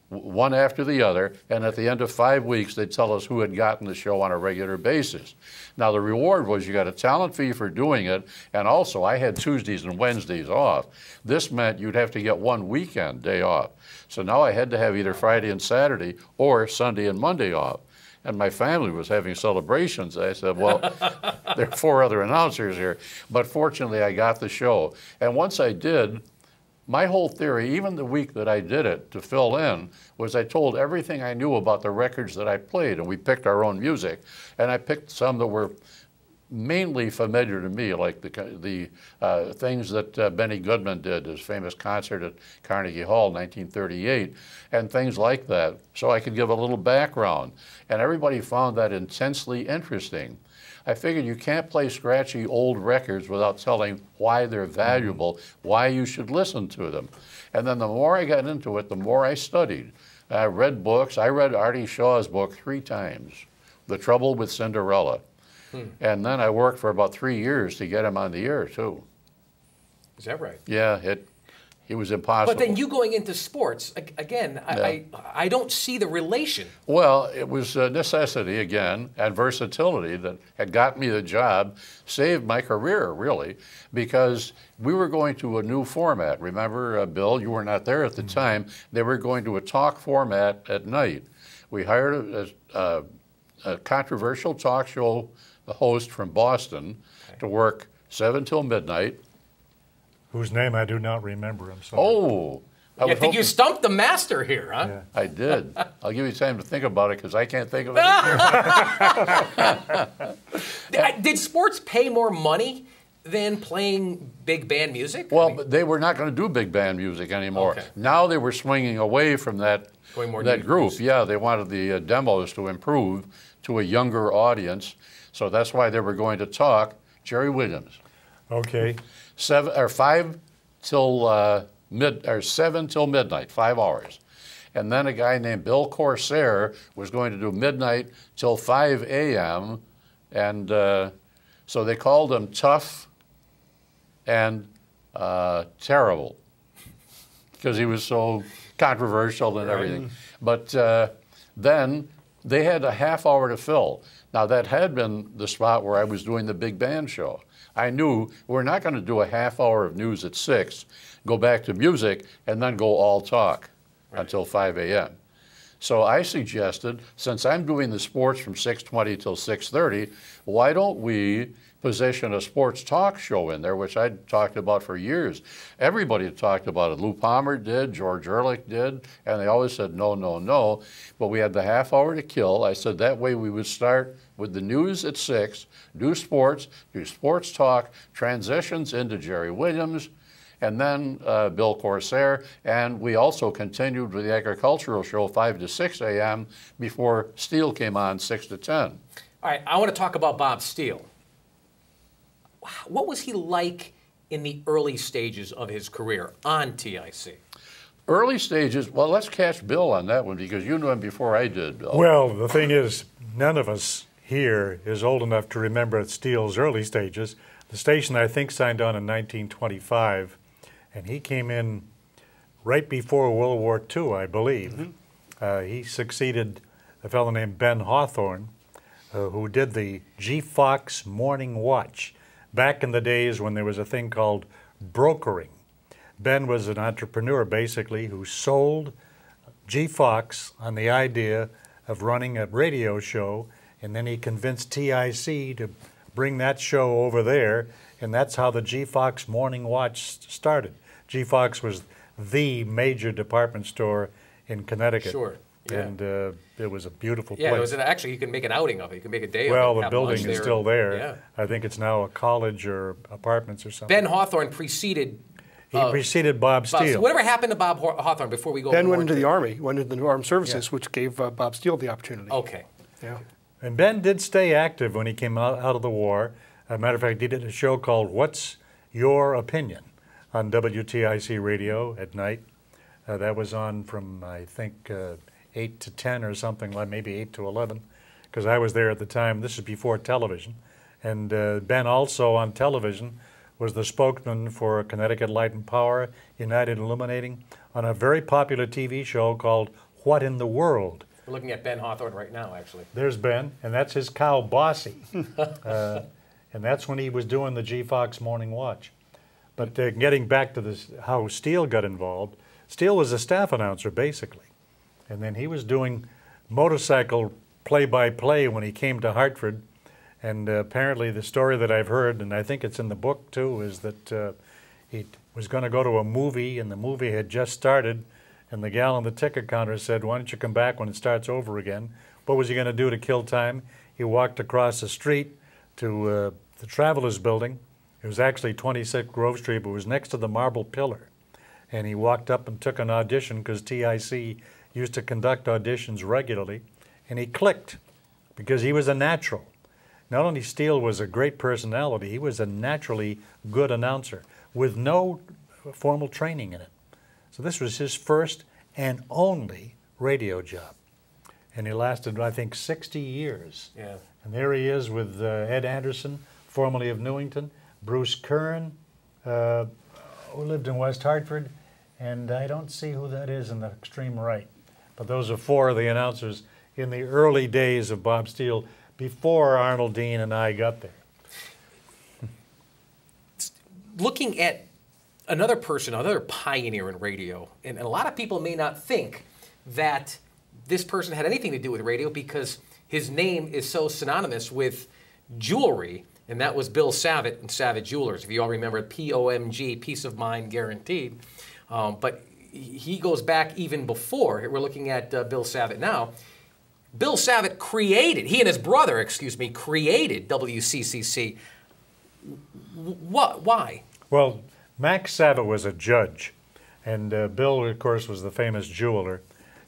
one after the other, and at the end of five weeks, they'd tell us who had gotten the show on a regular basis. Now, the reward was you got a talent fee for doing it, and also I had Tuesdays and Wednesdays off. This meant you'd have to get one weekend day off. So now I had to have either Friday and Saturday or Sunday and Monday off. And my family was having celebrations. I said, well, there are four other announcers here. But fortunately, I got the show. And once I did, my whole theory, even the week that I did it to fill in, was I told everything I knew about the records that I played, and we picked our own music. And I picked some that were mainly familiar to me, like the, the uh, things that uh, Benny Goodman did, his famous concert at Carnegie Hall in nineteen thirty-eight, and things like that, so I could give a little background. And everybody found that intensely interesting. I figured you can't play scratchy old records without telling why they're valuable, why you should listen to them. And then the more I got into it, the more I studied. I read books. I read Artie Shaw's book three times, The Trouble with Cinderella. Hmm. And then I worked for about three years to get him on the air, too. Is that right? Yeah, it, it was impossible. But then you going into sports, again, I, yeah. I, I don't see the relation. Well, it was a necessity, again, and versatility that had got me the job, saved my career, really, because we were going to a new format. Remember, uh, Bill, you were not there at the mm-hmm. time. They were going to a talk format at night. We hired a, a, a controversial talk show the host from Boston okay. to work seven till midnight. Whose name I do not remember, I'm sorry. Oh. I, I think hoping... you stumped the master here, huh? Yeah. I did. I'll give you time to think about it because I can't think of it. Did sports pay more money than playing big band music? Well, I mean... but they were not going to do big band music anymore. Okay. Now they were swinging away from that, more that group. Music. Yeah, they wanted the uh, demos to improve to a younger audience. So that's why they were going to talk Jerry Williams. Okay. Seven or five till uh, mid or seven till midnight, five hours, and then a guy named Bill Corsair was going to do midnight till five A M and uh, so they called him Tough and uh, Terrible because he was so controversial and everything. But uh, then they had a half hour to fill. Now that had been the spot where I was doing the big band show. I knew we're not going to do a half hour of news at six, go back to music, and then go all talk right. until five A M So I suggested, since I'm doing the sports from six twenty till six thirty, why don't we position a sports talk show in there, which I'd talked about for years. Everybody had talked about it. Lou Palmer did, George Ehrlich did, and they always said no, no, no. But we had the half hour to kill. I said that way we would start with the news at six, do sports, do sports talk, transitions into Jerry Williams, and then uh, Bill Corsair, and we also continued with the agricultural show five to six A M before Steele came on six to ten. All right, I want to talk about Bob Steele. What was he like in the early stages of his career on T I C? Early stages, well, let's catch Bill on that one because you knew him before I did, Bill. Well, the thing is, none of us here is old enough to remember Steele's early stages. The station, I think, signed on in nineteen twenty-five, and he came in right before World War Two, I believe. Mm-hmm. uh, he succeeded a fellow named Ben Hawthorne, uh, who did the G Fox Morning Watch back in the days when there was a thing called brokering. Ben was an entrepreneur, basically, who sold G. Fox on the idea of running a radio show, and then he convinced T I C to bring that show over there, and that's how the G. Fox Morning Watch started. G. Fox was the major department store in Connecticut. Sure. Yeah. And uh, it was a beautiful yeah, place. Yeah, it was an, actually, you can make an outing of it. You can make a day well, of it. Well, the building is there. still there. Yeah. I think it's now a college or apartments or something. Ben Hawthorne preceded... He uh, preceded Bob Steele. Bob Steele. Whatever happened to Bob Hawthorne before we go... Ben went into the Army, went into the Armed Services, yeah. which gave uh, Bob Steele the opportunity. Okay. Yeah. And Ben did stay active when he came out, out of the war. As a matter of fact, he did a show called What's Your Opinion on W T I C radio at night. Uh, that was on from, I think, uh, eight to ten or something, like maybe eight to eleven, because I was there at the time. This is before television. And uh, Ben also on television was the spokesman for Connecticut Light and Power, United Illuminating, on a very popular T V show called What in the World? We're looking at Ben Hawthorne right now, actually. There's Ben, and that's his cow, Bossy. uh, and that's when he was doing the G. Fox Morning Watch. But uh, getting back to this, how Steele got involved, Steele was a staff announcer, basically. And then he was doing motorcycle play-by-play when he came to Hartford. And uh, apparently the story that I've heard, and I think it's in the book, too, is that uh, he was going to go to a movie, and the movie had just started. And the gal on the ticket counter said, "Why don't you come back when it starts over again?" What was he going to do to kill time? He walked across the street to uh, the Travelers Building. It was actually twenty-six Grove Street, but it was next to the Marble Pillar. And he walked up and took an audition because T I C used to conduct auditions regularly. And he clicked because he was a natural. Not only Steele was a great personality, he was a naturally good announcer with no formal training in it. So this was his first and only radio job. And he lasted, I think, sixty years. Yeah. And there he is with uh, Ed Anderson, formerly of Newington, Bruce Kern, uh, who lived in West Hartford, and I don't see who that is in the extreme right. But those are four of the announcers in the early days of Bob Steele, before Arnold Dean and I got there. Looking at another person, another pioneer in radio, and a lot of people may not think that this person had anything to do with radio because his name is so synonymous with jewelry, and that was Bill Savitt and Savitt Jewelers. If you all remember, P O M G, peace of mind guaranteed. Um, but he goes back even before. We're looking at uh, Bill Savitt now. Bill Savitt created, he and his brother, excuse me, created W C C C. What? Why? Well, Max Savitt was a judge, and uh, Bill, of course, was the famous jeweler.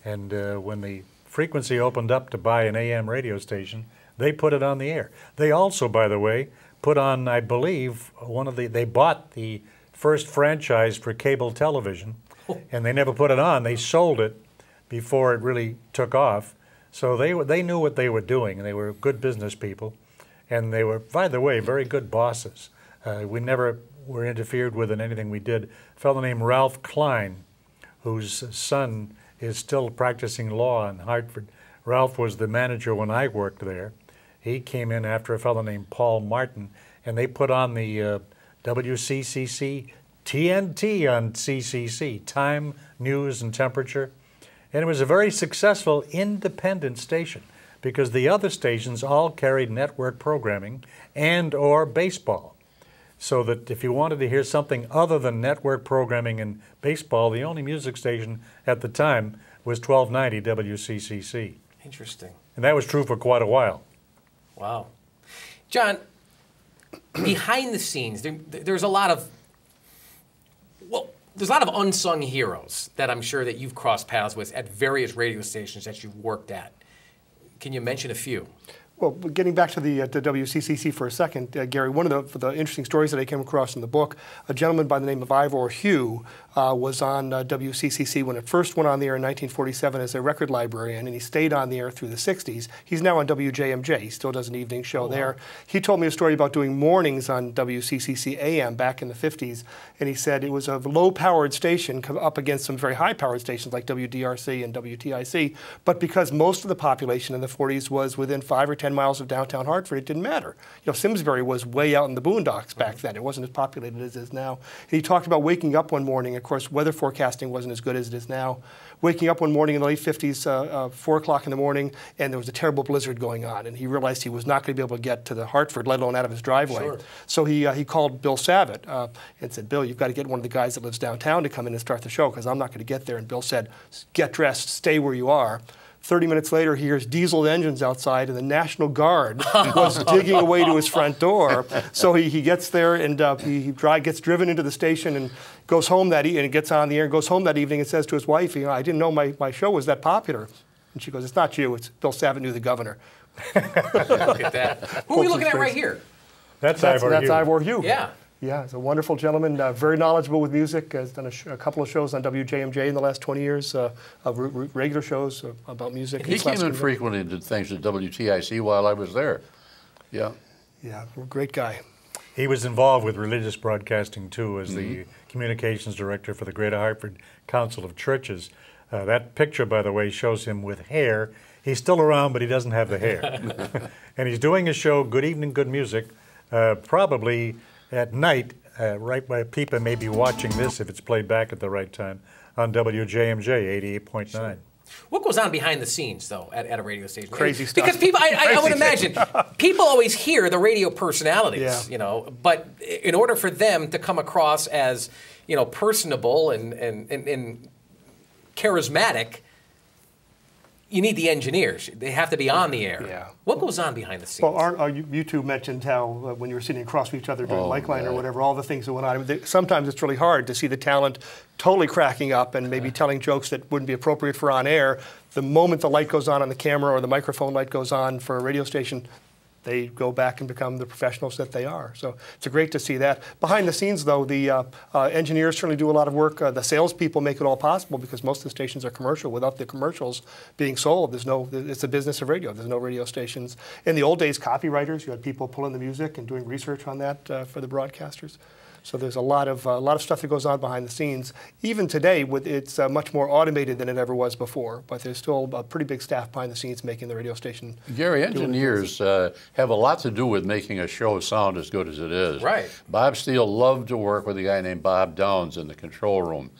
And uh, when the frequency opened up to buy an A M radio station, they put it on the air. They also, by the way, put on, I believe, one of the, they bought the first franchise for cable television, and they never put it on. They sold it before it really took off. So they, they knew what they were doing, and they were good business people. And they were, by the way, very good bosses. Uh, we never were interfered with in anything we did. A fellow named Ralph Klein, whose son is still practicing law in Hartford. Ralph was the manager when I worked there. He came in after a fellow named Paul Martin, and they put on the uh, W C C C T N T on C C C, time, news, and temperature. And it was a very successful independent station because the other stations all carried network programming and or baseball. So that if you wanted to hear something other than network programming and baseball, the only music station at the time was twelve ninety W C C C. Interesting. And that was true for quite a while. Wow. John, behind the scenes, there, there's a lot of, well, there's a lot of unsung heroes that I'm sure that you've crossed paths with at various radio stations that you've worked at. Can you mention a few? Well, getting back to the, uh, the W C C C for a second, uh, Gary, one of the, the interesting stories that I came across in the book, a gentleman by the name of Ivor Hugh uh, was on uh, W C C C when it first went on the air in nineteen forty-seven as a record librarian, and he stayed on the air through the sixties. He's now on W J M J. He still does an evening show oh, there. Wow. He told me a story about doing mornings on W C C C A M back in the fifties, and he said it was a low-powered station up against some very high-powered stations like W D R C and W T I C, but because most of the population in the forties was within five or ten ten miles of downtown Hartford, it didn't matter. You know, Simsbury was way out in the boondocks back then. It wasn't as populated as it is now. And he talked about waking up one morning. Of course, weather forecasting wasn't as good as it is now. Waking up one morning in the late fifties, uh, uh, four o'clock in the morning, and there was a terrible blizzard going on. And he realized he was not going to be able to get to the Hartford, let alone out of his driveway. Sure. So he, uh, he called Bill Savitt uh, and said, Bill, you've got to get one of the guys that lives downtown to come in and start the show, because I'm not going to get there. And Bill said, get dressed, stay where you are. thirty minutes later, he hears diesel engines outside, and the National Guard was digging away to his front door. So he, he gets there, and uh, he, he dry, gets driven into the station and goes home that e and gets on the air and goes home that evening and says to his wife, you know, I didn't know my, my show was that popular. And she goes, it's not you. It's Bill Savitt knew the governor. Look at that. Who are we looking at right here? That's, that's Ivor That's Hugh. Ivor Hugh. Yeah. Yeah, he's a wonderful gentleman, uh, very knowledgeable with music, has done a, sh a couple of shows on W J M J in the last twenty years, uh, of regular shows uh, about music. And he came in frequently and did things at W T I C while I was there. Yeah. Yeah, great guy. He was involved with religious broadcasting, too, as mm-hmm. the communications director for the Greater Hartford Council of Churches. Uh, that picture, by the way, shows him with hair. He's still around, but he doesn't have the hair. And he's doing a show, Good Evening, Good Music, uh, probably... at night, uh, right by P I P A may be watching this if it's played back at the right time on W J M J eighty-eight point nine. Sure. What goes on behind the scenes, though, at, at a radio station? Crazy stuff. Because people, I, I, I would imagine, people always hear the radio personalities, yeah. you know, but in order for them to come across as, you know, personable and, and, and, and charismatic, you need the engineers. They have to be on the air. Yeah. What goes on behind the scenes? Well, our, our, you two mentioned how uh, when you were sitting across from each other during oh, Lakeline or whatever, all the things that went on. I mean, they, sometimes it's really hard to see the talent totally cracking up and maybe telling jokes that wouldn't be appropriate for on air. The moment the light goes on on the camera or the microphone light goes on for a radio station, they go back and become the professionals that they are. So it's great to see that. Behind the scenes, though, the uh, uh, engineers certainly do a lot of work. Uh, the salespeople make it all possible because most of the stations are commercial. Without the commercials being sold, there's no. It's a business of radio. There's no radio stations. In the old days, copywriters, you had people pulling the music and doing research on that uh, for the broadcasters. So there's a lot of uh, a lot of stuff that goes on behind the scenes. Even today, with it's uh, much more automated than it ever was before. But there's still a pretty big staff behind the scenes making the radio station. Gary, engineers uh, have a lot to do with making a show sound as good as it is. Right. Bob Steele loved to work with a guy named Bob Downs in the control room,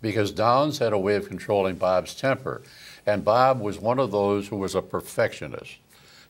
because Downs had a way of controlling Bob's temper, and Bob was one of those who was a perfectionist.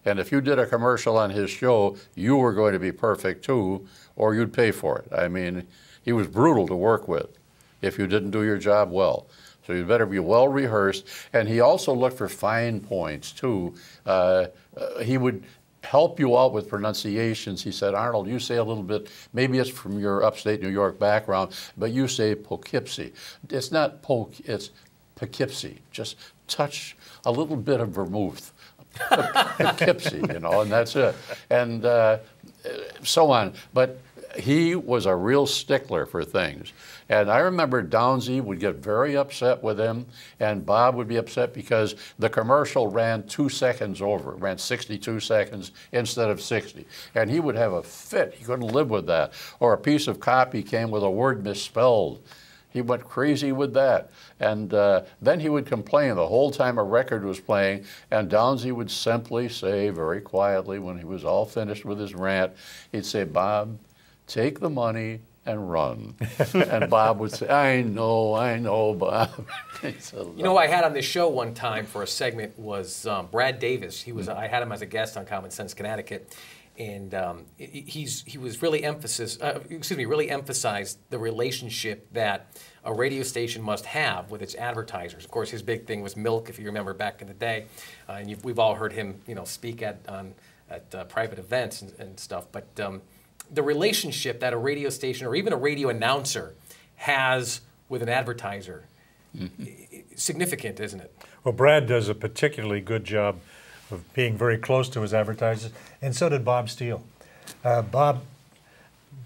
And if you did a commercial on his show, you were going to be perfect too, or you'd pay for it. I mean, he was brutal to work with if you didn't do your job well. So you better be well rehearsed. And he also looked for fine points too. Uh, uh, he would help you out with pronunciations. He said, Arnold, you say a little bit, maybe it's from your upstate New York background, but you say Poughkeepsie. It's not Poke, it's Poughkeepsie. Just touch a little bit of vermouth. Poughkeepsie, you know, and that's it. And uh, so on. But he was a real stickler for things. And I remember Downsy would get very upset with him, and Bob would be upset because the commercial ran two seconds over, it ran sixty-two seconds instead of sixty. And he would have a fit. He couldn't live with that. Or a piece of copy came with a word misspelled. He went crazy with that. And uh, then he would complain the whole time a record was playing, and Downsy would simply say very quietly when he was all finished with his rant, he'd say, Bob, take the money and run. And Bob would say, I know, I know, Bob. You know, I had on this show one time for a segment was um, Brad Davis. He was, mm-hmm. I had him as a guest on Common Sense Connecticut. And um, he's, he was really emphasis, uh, excuse me, really emphasized the relationship that a radio station must have with its advertisers. Of course, his big thing was milk, if you remember back in the day, uh, and you've, we've all heard him, you know, speak at on at uh, private events and, and stuff. But um, the relationship that a radio station or even a radio announcer has with an advertiser, mm-hmm. significant, isn't it? Well, Brad does a particularly good job of being very close to his advertisers, and so did Bob Steele. Uh, Bob,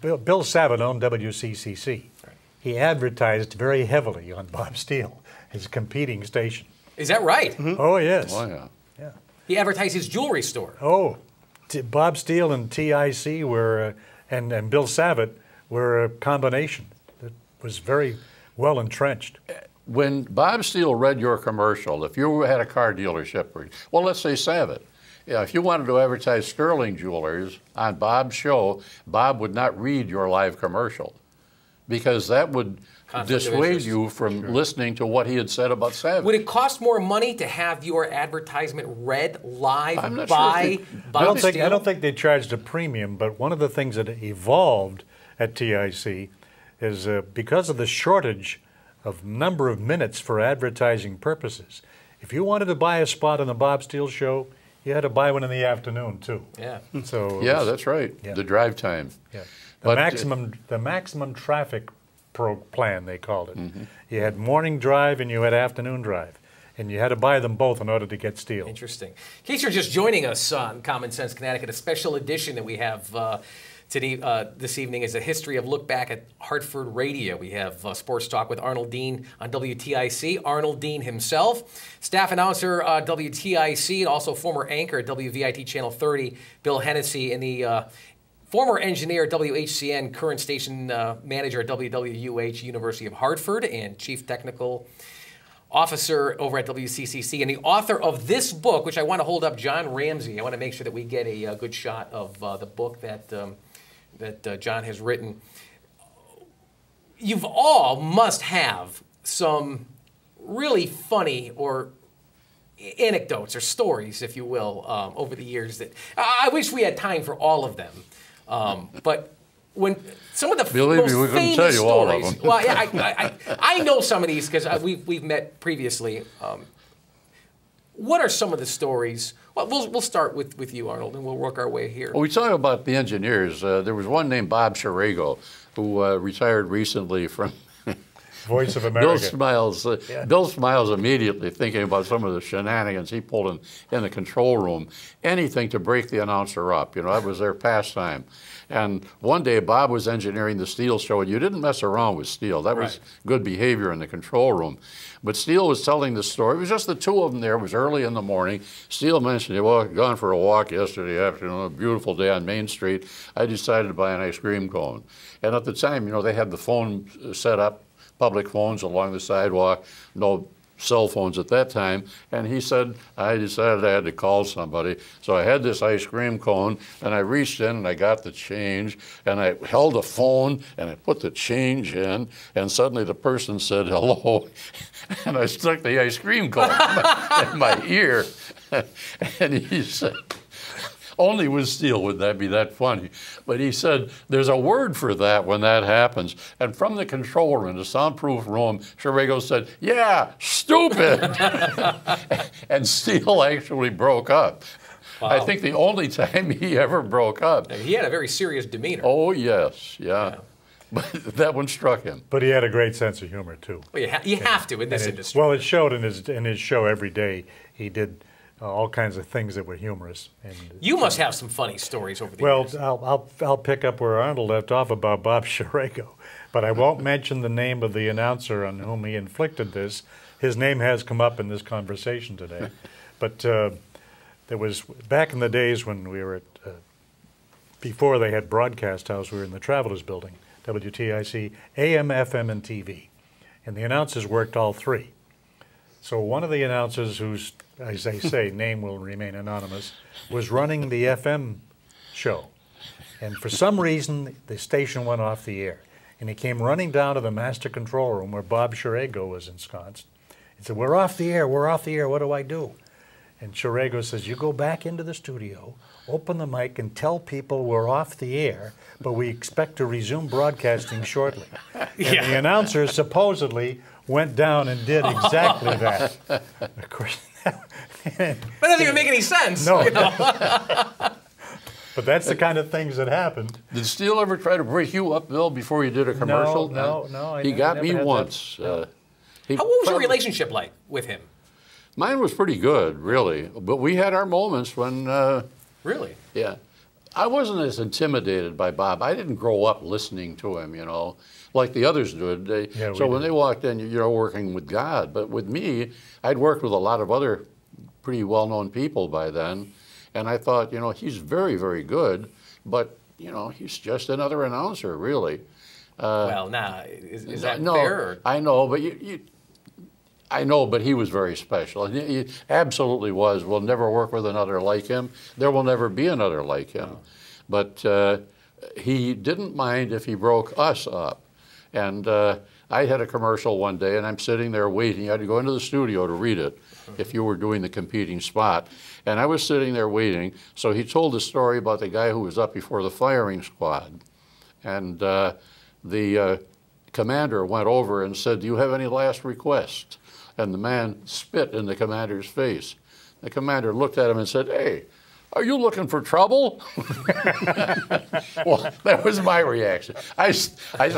Bill, Bill Savitt owned W C C C. Right. He advertised very heavily on Bob Steele, his competing station. Is that right? Mm-hmm. Oh, yes. Oh, yeah. Yeah. He advertised his jewelry store. Oh, T Bob Steele and T I C were, uh, and, and Bill Savitt were a combination that was very well entrenched. When Bob Steele read your commercial, if you had a car dealership, well, let's say Savitt, Yeah, if you wanted to advertise Sterling Jewelers on Bob's show, Bob would not read your live commercial, because that would dissuade you from sure. listening to what he had said about Savage. Would it cost more money to have your advertisement read live I'm not by sure they, Bob I don't think Steele? I don't think they charged a premium, but one of the things that evolved at T I C is uh, because of the shortage of number of minutes for advertising purposes. If you wanted to buy a spot on the Bob Steele show, you had to buy one in the afternoon too. Yeah. So yeah, was, that's right. Yeah. The drive time. Yeah. The but maximum it, the maximum traffic pro plan, they called it. Mm-hmm. You had morning drive and you had afternoon drive, and you had to buy them both in order to get Steele. Interesting. In case you're just joining us on Common Sense Connecticut, a special edition that we have uh, today, uh, this evening, is a history of look back at Hartford radio. We have uh, Sports Talk with Arnold Dean on W T I C. Arnold Dean himself, staff announcer uh, W T I C, and also former anchor at W V I T Channel thirty, Bill Hennessy, and the uh, former engineer at W H C N, current station uh, manager at W W U H, University of Hartford, and chief technical officer over at W C C C, and the author of this book, which I want to hold up, John Ramsey. I want to make sure that we get a, a good shot of uh, the book that Um, that uh, John has written. You've all must have some really funny or anecdotes or stories, if you will, um, over the years that I wish we had time for all of them. Um, but when some of the Believe most me, we famous tell you stories, all of them. Well, yeah, I, I, I know some of these because we've, we've met previously. Um, What are some of the stories? Well, we'll, we'll start with, with you, Arnold, and we'll work our way here. Well, we talk about the engineers. Uh, there was one named Bob Sharego, who uh, retired recently from Voice of America. Bill smiles. Uh, yeah. Bill smiles immediately thinking about some of the shenanigans he pulled in, in the control room. Anything to break the announcer up. You know, that was their pastime. And one day, Bob was engineering the Steele show, and you didn't mess around with Steele. That right. was good behavior in the control room. But Steele was telling the story. It was just the two of them there. It was early in the morning. Steele mentioned, he was gone for a walk yesterday afternoon, a beautiful day on Main Street. I decided to buy an ice cream cone. And at the time, you know, they had the phone set up, public phones along the sidewalk, no cell phones at that time. And he said, I decided I had to call somebody. So I had this ice cream cone, and I reached in and I got the change, and I held a phone and I put the change in, and suddenly the person said, hello. And I stuck the ice cream cone in, my, in my ear. And he said, only with Steele would that be that funny. But he said, there's a word for that when that happens. And from the control room, the soundproof room, Sharego said, yeah, stupid. And Steele actually broke up. Wow. I think the only time he ever broke up. And he had a very serious demeanor. Oh, yes, yeah. yeah. But that one struck him. But he had a great sense of humor, too. Well, you, ha you have to in this it, industry. Well, it showed in his, in his show every day. He did Uh, all kinds of things that were humorous. And you must have some funny stories over the well, years. Well, I'll, I'll, I'll pick up where Arnold left off about Bob Sharego, but I won't mention the name of the announcer on whom he inflicted this. His name has come up in this conversation today. But uh, there was, back in the days when we were at, uh, before they had Broadcast House, we were in the Travelers Building, W T I C, A M, F M, and T V. And the announcers worked all three. So one of the announcers who's, as I say, name will remain anonymous, was running the F M show. And for some reason, the station went off the air. And he came running down to the master control room where Bob Sharego was ensconced. He said, we're off the air, we're off the air, what do I do? And Sharego says, you go back into the studio, open the mic, and tell people we're off the air, but we expect to resume broadcasting shortly. And yeah. the announcer supposedly went down and did exactly that. Of course. That doesn't even make any sense. No. You know? But that's the kind of things that happened. Did Steele ever try to break you up, Bill, before you did a commercial? No, no, no. I he got me once. That, no. uh, he How, what was probably, your relationship like with him? Mine was pretty good, really. But we had our moments when... Uh, really? Yeah. I wasn't as intimidated by Bob. I didn't grow up listening to him, you know, like the others did. They, yeah, so when did. they walked in, you're working with God. But with me, I'd worked with a lot of other pretty well-known people by then. And I thought, you know, he's very, very good, but, you know, he's just another announcer, really. Uh, well, nah, is, is that no, fair? Or? I know, but you, you, I know, but he was very special. He absolutely was. We'll never work with another like him. There will never be another like him. No. But uh, he didn't mind if he broke us up. And uh, I had a commercial one day, and I'm sitting there waiting. I had to go into the studio to read it if you were doing the competing spot. And I was sitting there waiting. So he told the story about the guy who was up before the firing squad. And uh, the uh, commander went over and said, "Do you have any last requests?" And the man spit in the commander's face. The commander looked at him and said, "Hey, are you looking for trouble?" Well, that was my reaction. I, I,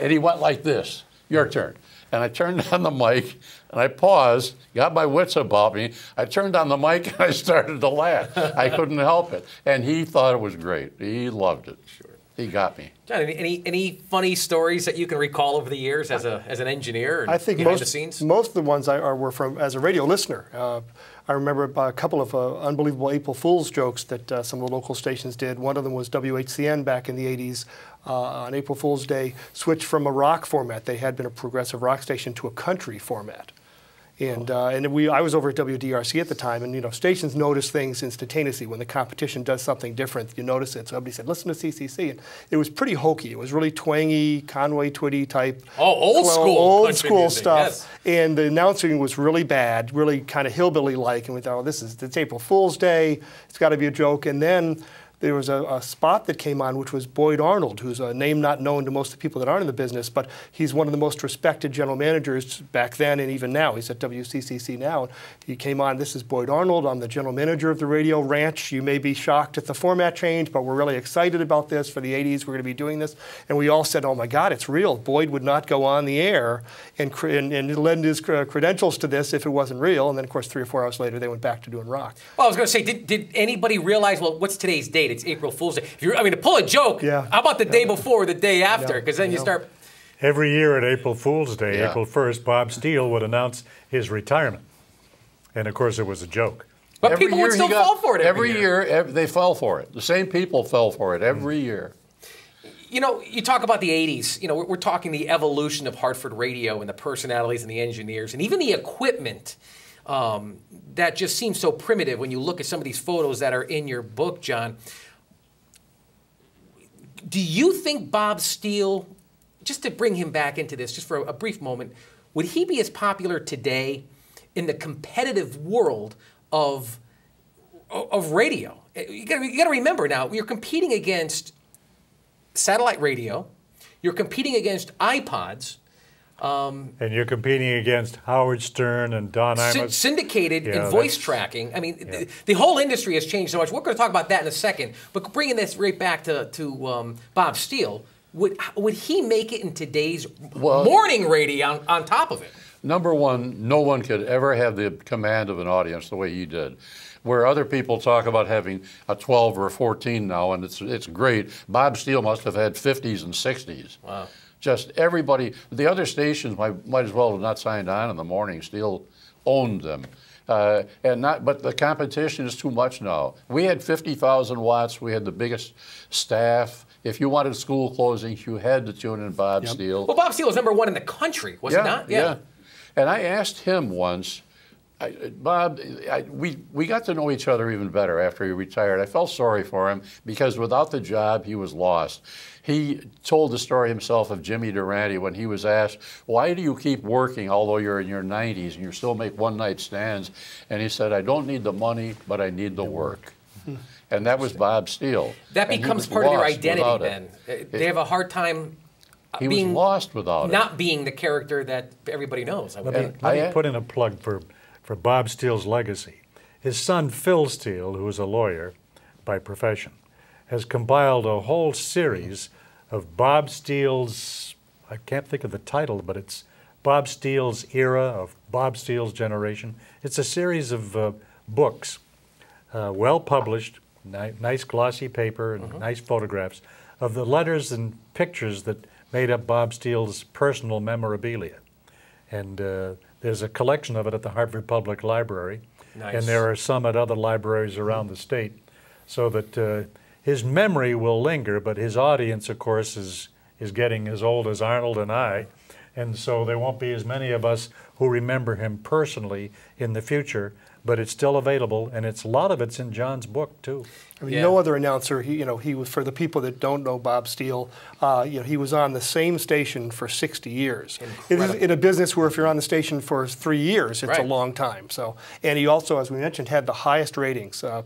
and he went like this, "Your turn." And I turned on the mic, and I paused, got my wits about me. I turned on the mic, and I started to laugh. I couldn't help it. And he thought it was great. He loved it. Sure. He got me. John, any any funny stories that you can recall over the years as a as an engineer? And I think most the scenes? most of the ones I are, were from as a radio listener. Uh, I remember a couple of uh, unbelievable April Fool's jokes that uh, some of the local stations did. One of them was W H C N back in the eighties. Uh, on April Fool's Day, switched from a rock format. They had been a progressive rock station to a country format. And, uh, and we, I was over at W D R C at the time, and you know, stations notice things instantaneously. When the competition does something different, you notice it. So everybody said, "Listen to C C C." And it was pretty hokey. It was really twangy, Conway Twitty type. Oh, old slow, school. Old school music. Stuff. Yes. And the announcing was really bad, really kind of hillbilly-like. And we thought, oh, this is it's April Fool's Day. It's got to be a joke. And then there was a, a spot that came on, which was Boyd Arnold, who's a name not known to most of the people that aren't in the business, but he's one of the most respected general managers back then and even now. He's at W C C C now. He came on, "This is Boyd Arnold. I'm the general manager of the radio ranch. You may be shocked at the format change, but we're really excited about this. For the eighties, we're going to be doing this." And we all said, "Oh, my God, it's real." Boyd would not go on the air and, and, and lend his credentials to this if it wasn't real. And then, of course, three or four hours later, they went back to doing rock. Well, I was going to say, did, did anybody realize, well, what's today's date? It's April Fool's Day. If you're, I mean, to pull a joke, yeah. How about the day before or the day after? Because yeah. then you, you know. start... Every year at April Fool's Day, yeah. April first, Bob Steele would announce his retirement. And, of course, it was a joke. But every people would still got, fall for it every, every year. year. They fell for it. The same people fell for it every mm. year. You know, you talk about the eighties. You know, we're, we're talking the evolution of Hartford radio and the personalities and the engineers and even the equipment. Um, that just seems so primitive when you look at some of these photos that are in your book, John. Do you think Bob Steele, just to bring him back into this, just for a, a brief moment, would he be as popular today in the competitive world of, of radio? You gotta, you gotta remember now, you're competing against satellite radio, you're competing against iPods, Um, and you're competing against Howard Stern and Don Imus. Syndicated yeah, and voice tracking. I mean, yeah. the, the whole industry has changed so much. We're going to talk about that in a second. But bringing this right back to, to um, Bob Steele, would, would he make it in today's well, morning radio on, on top of it? Number one, no one could ever have the command of an audience the way he did. Where other people talk about having a twelve or a fourteen now, and it's, it's great, Bob Steele must have had fifties and sixties. Wow. Just everybody, the other stations might, might as well have not signed on in the morning. Steele owned them. Uh, and not, but the competition is too much now. We had fifty thousand watts. We had the biggest staff. If you wanted school closings, you had to tune in Bob yep. Steele. Well, Bob Steele was number one in the country, was yeah, he not? Yeah. yeah. And I asked him once, I, Bob, I, we, we got to know each other even better after he retired. I felt sorry for him because without the job, he was lost. He told the story himself of Jimmy Durante when he was asked, "Why do you keep working although you're in your nineties and you still make one-night stands?" And he said, "I don't need the money, but I need the work." And that was Bob Steele. That becomes part of their identity then. It. They have a hard time he being, was lost without it. Not being the character that everybody knows. I let me, let I, me I, put in a plug for, for Bob Steele's legacy. His son, Phil Steele, who is a lawyer by profession, has compiled a whole series of Bob Steele's, I can't think of the title, but it's Bob Steele's era of Bob Steele's generation. It's a series of uh, books, uh, well published, ni nice glossy paper and mm-hmm. nice photographs of the letters and pictures that made up Bob Steele's personal memorabilia. And uh, there's a collection of it at the Hartford Public Library. Nice. And there are some at other libraries around mm-hmm. the state so that uh, his memory will linger, but his audience, of course, is, is getting as old as Arnold and I, and so there won't be as many of us who remember him personally in the future, but it's still available, and it's a lot of it's in John's book too. I mean, yeah. no other announcer. He, you know, he was, for the people that don't know Bob Steele, uh, you know, he was on the same station for sixty years. It is, in a business where if you're on the station for three years, it's right. a long time. So, and he also, as we mentioned, had the highest ratings. Uh,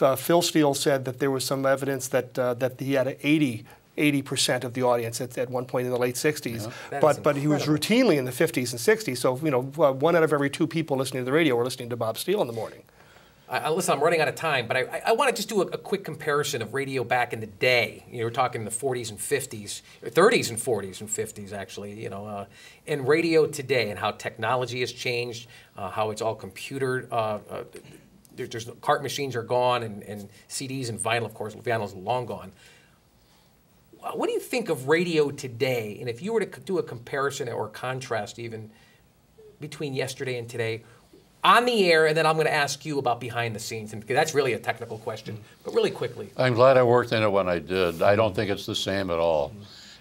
uh, Phil Steele said that there was some evidence that uh, that he had an eighty. eighty percent of the audience at, at one point in the late sixties, yeah, but but he was routinely in the fifties and sixties. So you know, uh, one out of every two people listening to the radio were listening to Bob Steele in the morning. Uh, listen, I'm running out of time, but I, I, I want to just do a, a quick comparison of radio back in the day. You know, we're talking the forties and fifties, or thirties and forties and fifties, actually. You know, uh, and radio today and how technology has changed, uh, how it's all computer. Uh, uh, there's, there's cart machines are gone, and, and C Ds and vinyl, of course, vinyl's long gone. What do you think of radio today? And if you were to do a comparison or contrast even between yesterday and today, on the air, and then I'm going to ask you about behind the scenes, and that's really a technical question, but really quickly. I'm glad I worked in it when I did. I don't think it's the same at all.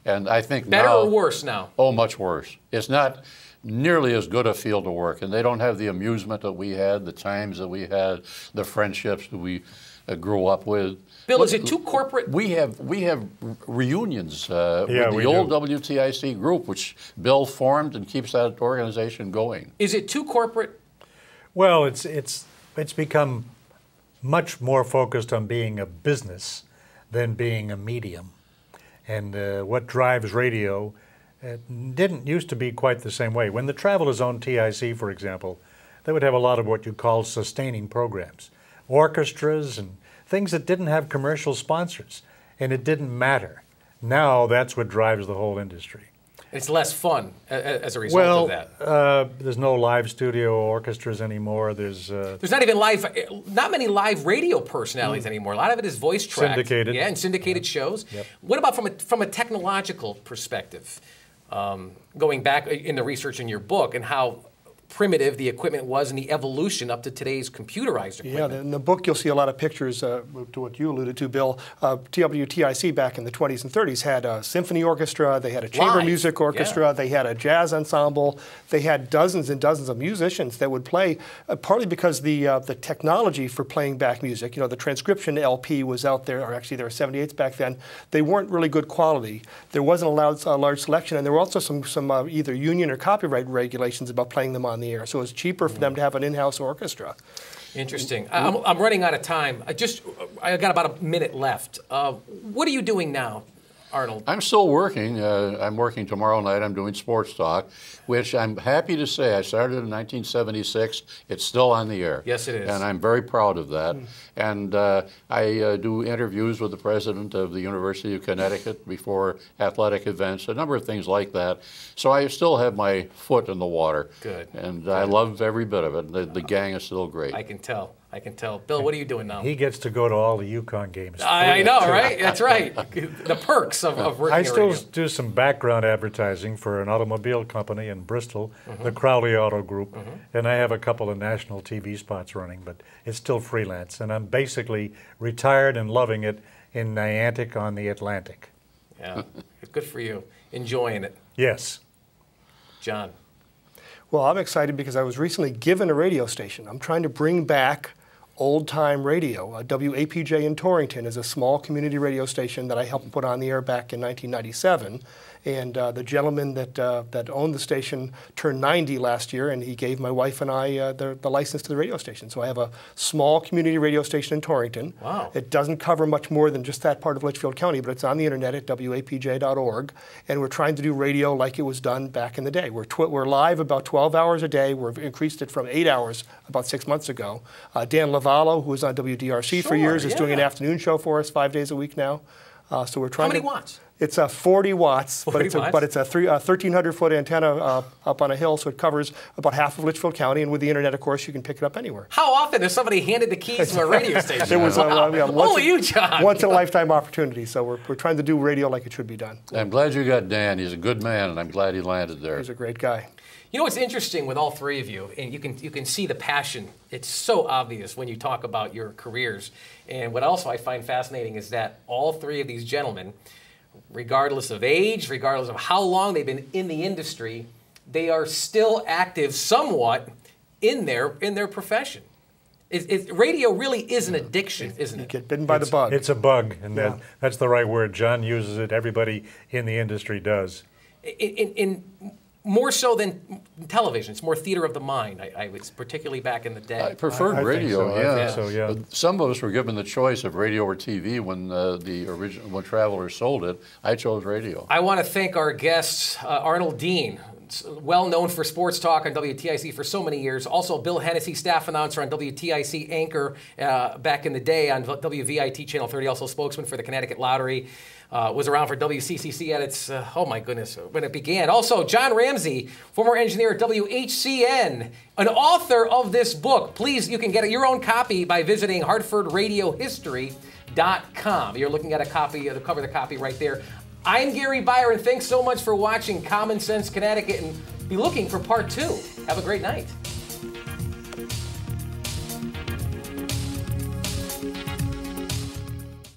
And I think better now, or worse now? Oh, much worse. It's not nearly as good a field of work, and they don't have the amusement that we had, the times that we had, the friendships that we uh, grew up with. Bill, look, is it too corporate? We have we have reunions uh, yeah, with the old do. W T I C group, which Bill formed and keeps that organization going. Is it too corporate? Well, it's it's it's become much more focused on being a business than being a medium, and uh, what drives radio uh, didn't used to be quite the same way. When the Travelers owned T I C, for example, they would have a lot of what you call sustaining programs, orchestras and things that didn't have commercial sponsors, and it didn't matter. Now that's what drives the whole industry. It's less fun as a result well, of that. Well, uh, there's no live studio orchestras anymore. There's uh, there's not even live, not many live radio personalities mm. anymore. A lot of it is voice tracked, syndicated, yeah, and syndicated yeah. shows. Yep. What about from a from a technological perspective? Um, going back in the research in your book and how primitive the equipment was and the evolution up to today's computerized equipment. Yeah, in the book you'll see a lot of pictures uh, to what you alluded to, Bill. Uh, W T I C back in the twenties and thirties had a symphony orchestra, they had a chamber Live. music orchestra, yeah. they had a jazz ensemble, they had dozens and dozens of musicians that would play, uh, partly because the uh, the technology for playing back music, you know, the transcription L P was out there, or actually there were seventy-eights back then, they weren't really good quality. There wasn't a, loud, a large selection, and there were also some, some uh, either union or copyright regulations about playing them on the air, so it's cheaper for them to have an in-house orchestra. Interesting. I'm, I'm running out of time. I just I got about a minute left. Uh, what are you doing now, Arnold? I'm still working. Uh, I'm working tomorrow night. I'm doing Sports Talk, which I'm happy to say I started in nineteen seventy-six. It's still on the air. Yes, it is. And I'm very proud of that. Mm. And uh, I uh, do interviews with the president of the University of Connecticut before athletic events, a number of things like that. So I still have my foot in the water. Good. And Good. I love every bit of it. The, the gang is still great. I can tell. I can tell. Bill, what are you doing now? He gets to go to all the UConn games. I, I know, right? That's right. The perks of, of working I still radio. do some background advertising for an automobile company in Bristol, mm-hmm. the Crowley Auto Group, mm-hmm. and I have a couple of national T V spots running, but it's still freelance. And I'm basically retired and loving it in Niantic on the Atlantic. Yeah, good for you. Enjoying it. Yes. John. Well, I'm excited because I was recently given a radio station. I'm trying to bring back old-time radio. Uh, W A P J in Torrington is a small community radio station that I helped put on the air back in nineteen ninety-seven. And uh, the gentleman that, uh, that owned the station turned ninety last year, and he gave my wife and I uh, the, the license to the radio station. So I have a small community radio station in Torrington. Wow. It doesn't cover much more than just that part of Litchfield County, but it's on the internet at W A P J dot org. And we're trying to do radio like it was done back in the day. We're, tw we're live about twelve hours a day. We've increased it from eight hours about six months ago. Uh, Dan Lavallo, who was on W D R C sure, for years, yeah. is doing an afternoon show for us five days a week now. Uh, so we're trying How many to, watts? It's a forty watts, forty but it's watts? a, but it's a, three, a thirteen hundred foot antenna uh, up on a hill, so it covers about half of Litchfield County. And with the internet, of course, you can pick it up anywhere. How often has somebody handed the keys to a radio station? It was wow. a, yeah, once Only a, you, John. Once a lifetime opportunity. So we're we're trying to do radio like it should be done. I'm glad you got Dan. He's a good man, and I'm glad he landed there. He's a great guy. You know what's interesting with all three of you, and you can you can see the passion. It's so obvious when you talk about your careers. And what also I find fascinating is that all three of these gentlemen regardless of age, regardless of how long they've been in the industry, they are still active somewhat in their, in their profession. It, it, radio really is an addiction, isn't it? You get bitten by it's, the bug. It's a bug, and yeah. that, that's the right word. John uses it. Everybody in the industry does. In, in, in more so than television. It's more theater of the mind, I, I was, particularly back in the day. I preferred I, I radio, so, yeah. yeah. So, yeah. Some of us were given the choice of radio or T V when uh, the original, when Travelers sold it. I chose radio. I want to thank our guests, uh, Arnold Dean, well known for sports talk on W T I C for so many years. Also, Bill Hennessy, staff announcer on W T I C, anchor uh, back in the day on W V I T Channel thirty, also spokesman for the Connecticut Lottery, uh, was around for W C C C at its, uh, oh my goodness, when it began. Also, John Ramsey, former engineer at W H C N, an author of this book. Please, you can get your own copy by visiting Hartford Radio History dot com. You're looking at a copy, the cover of the copy right there. I'm Gary Byron. Thanks so much for watching Common Sense Connecticut, and be looking for part two. Have a great night.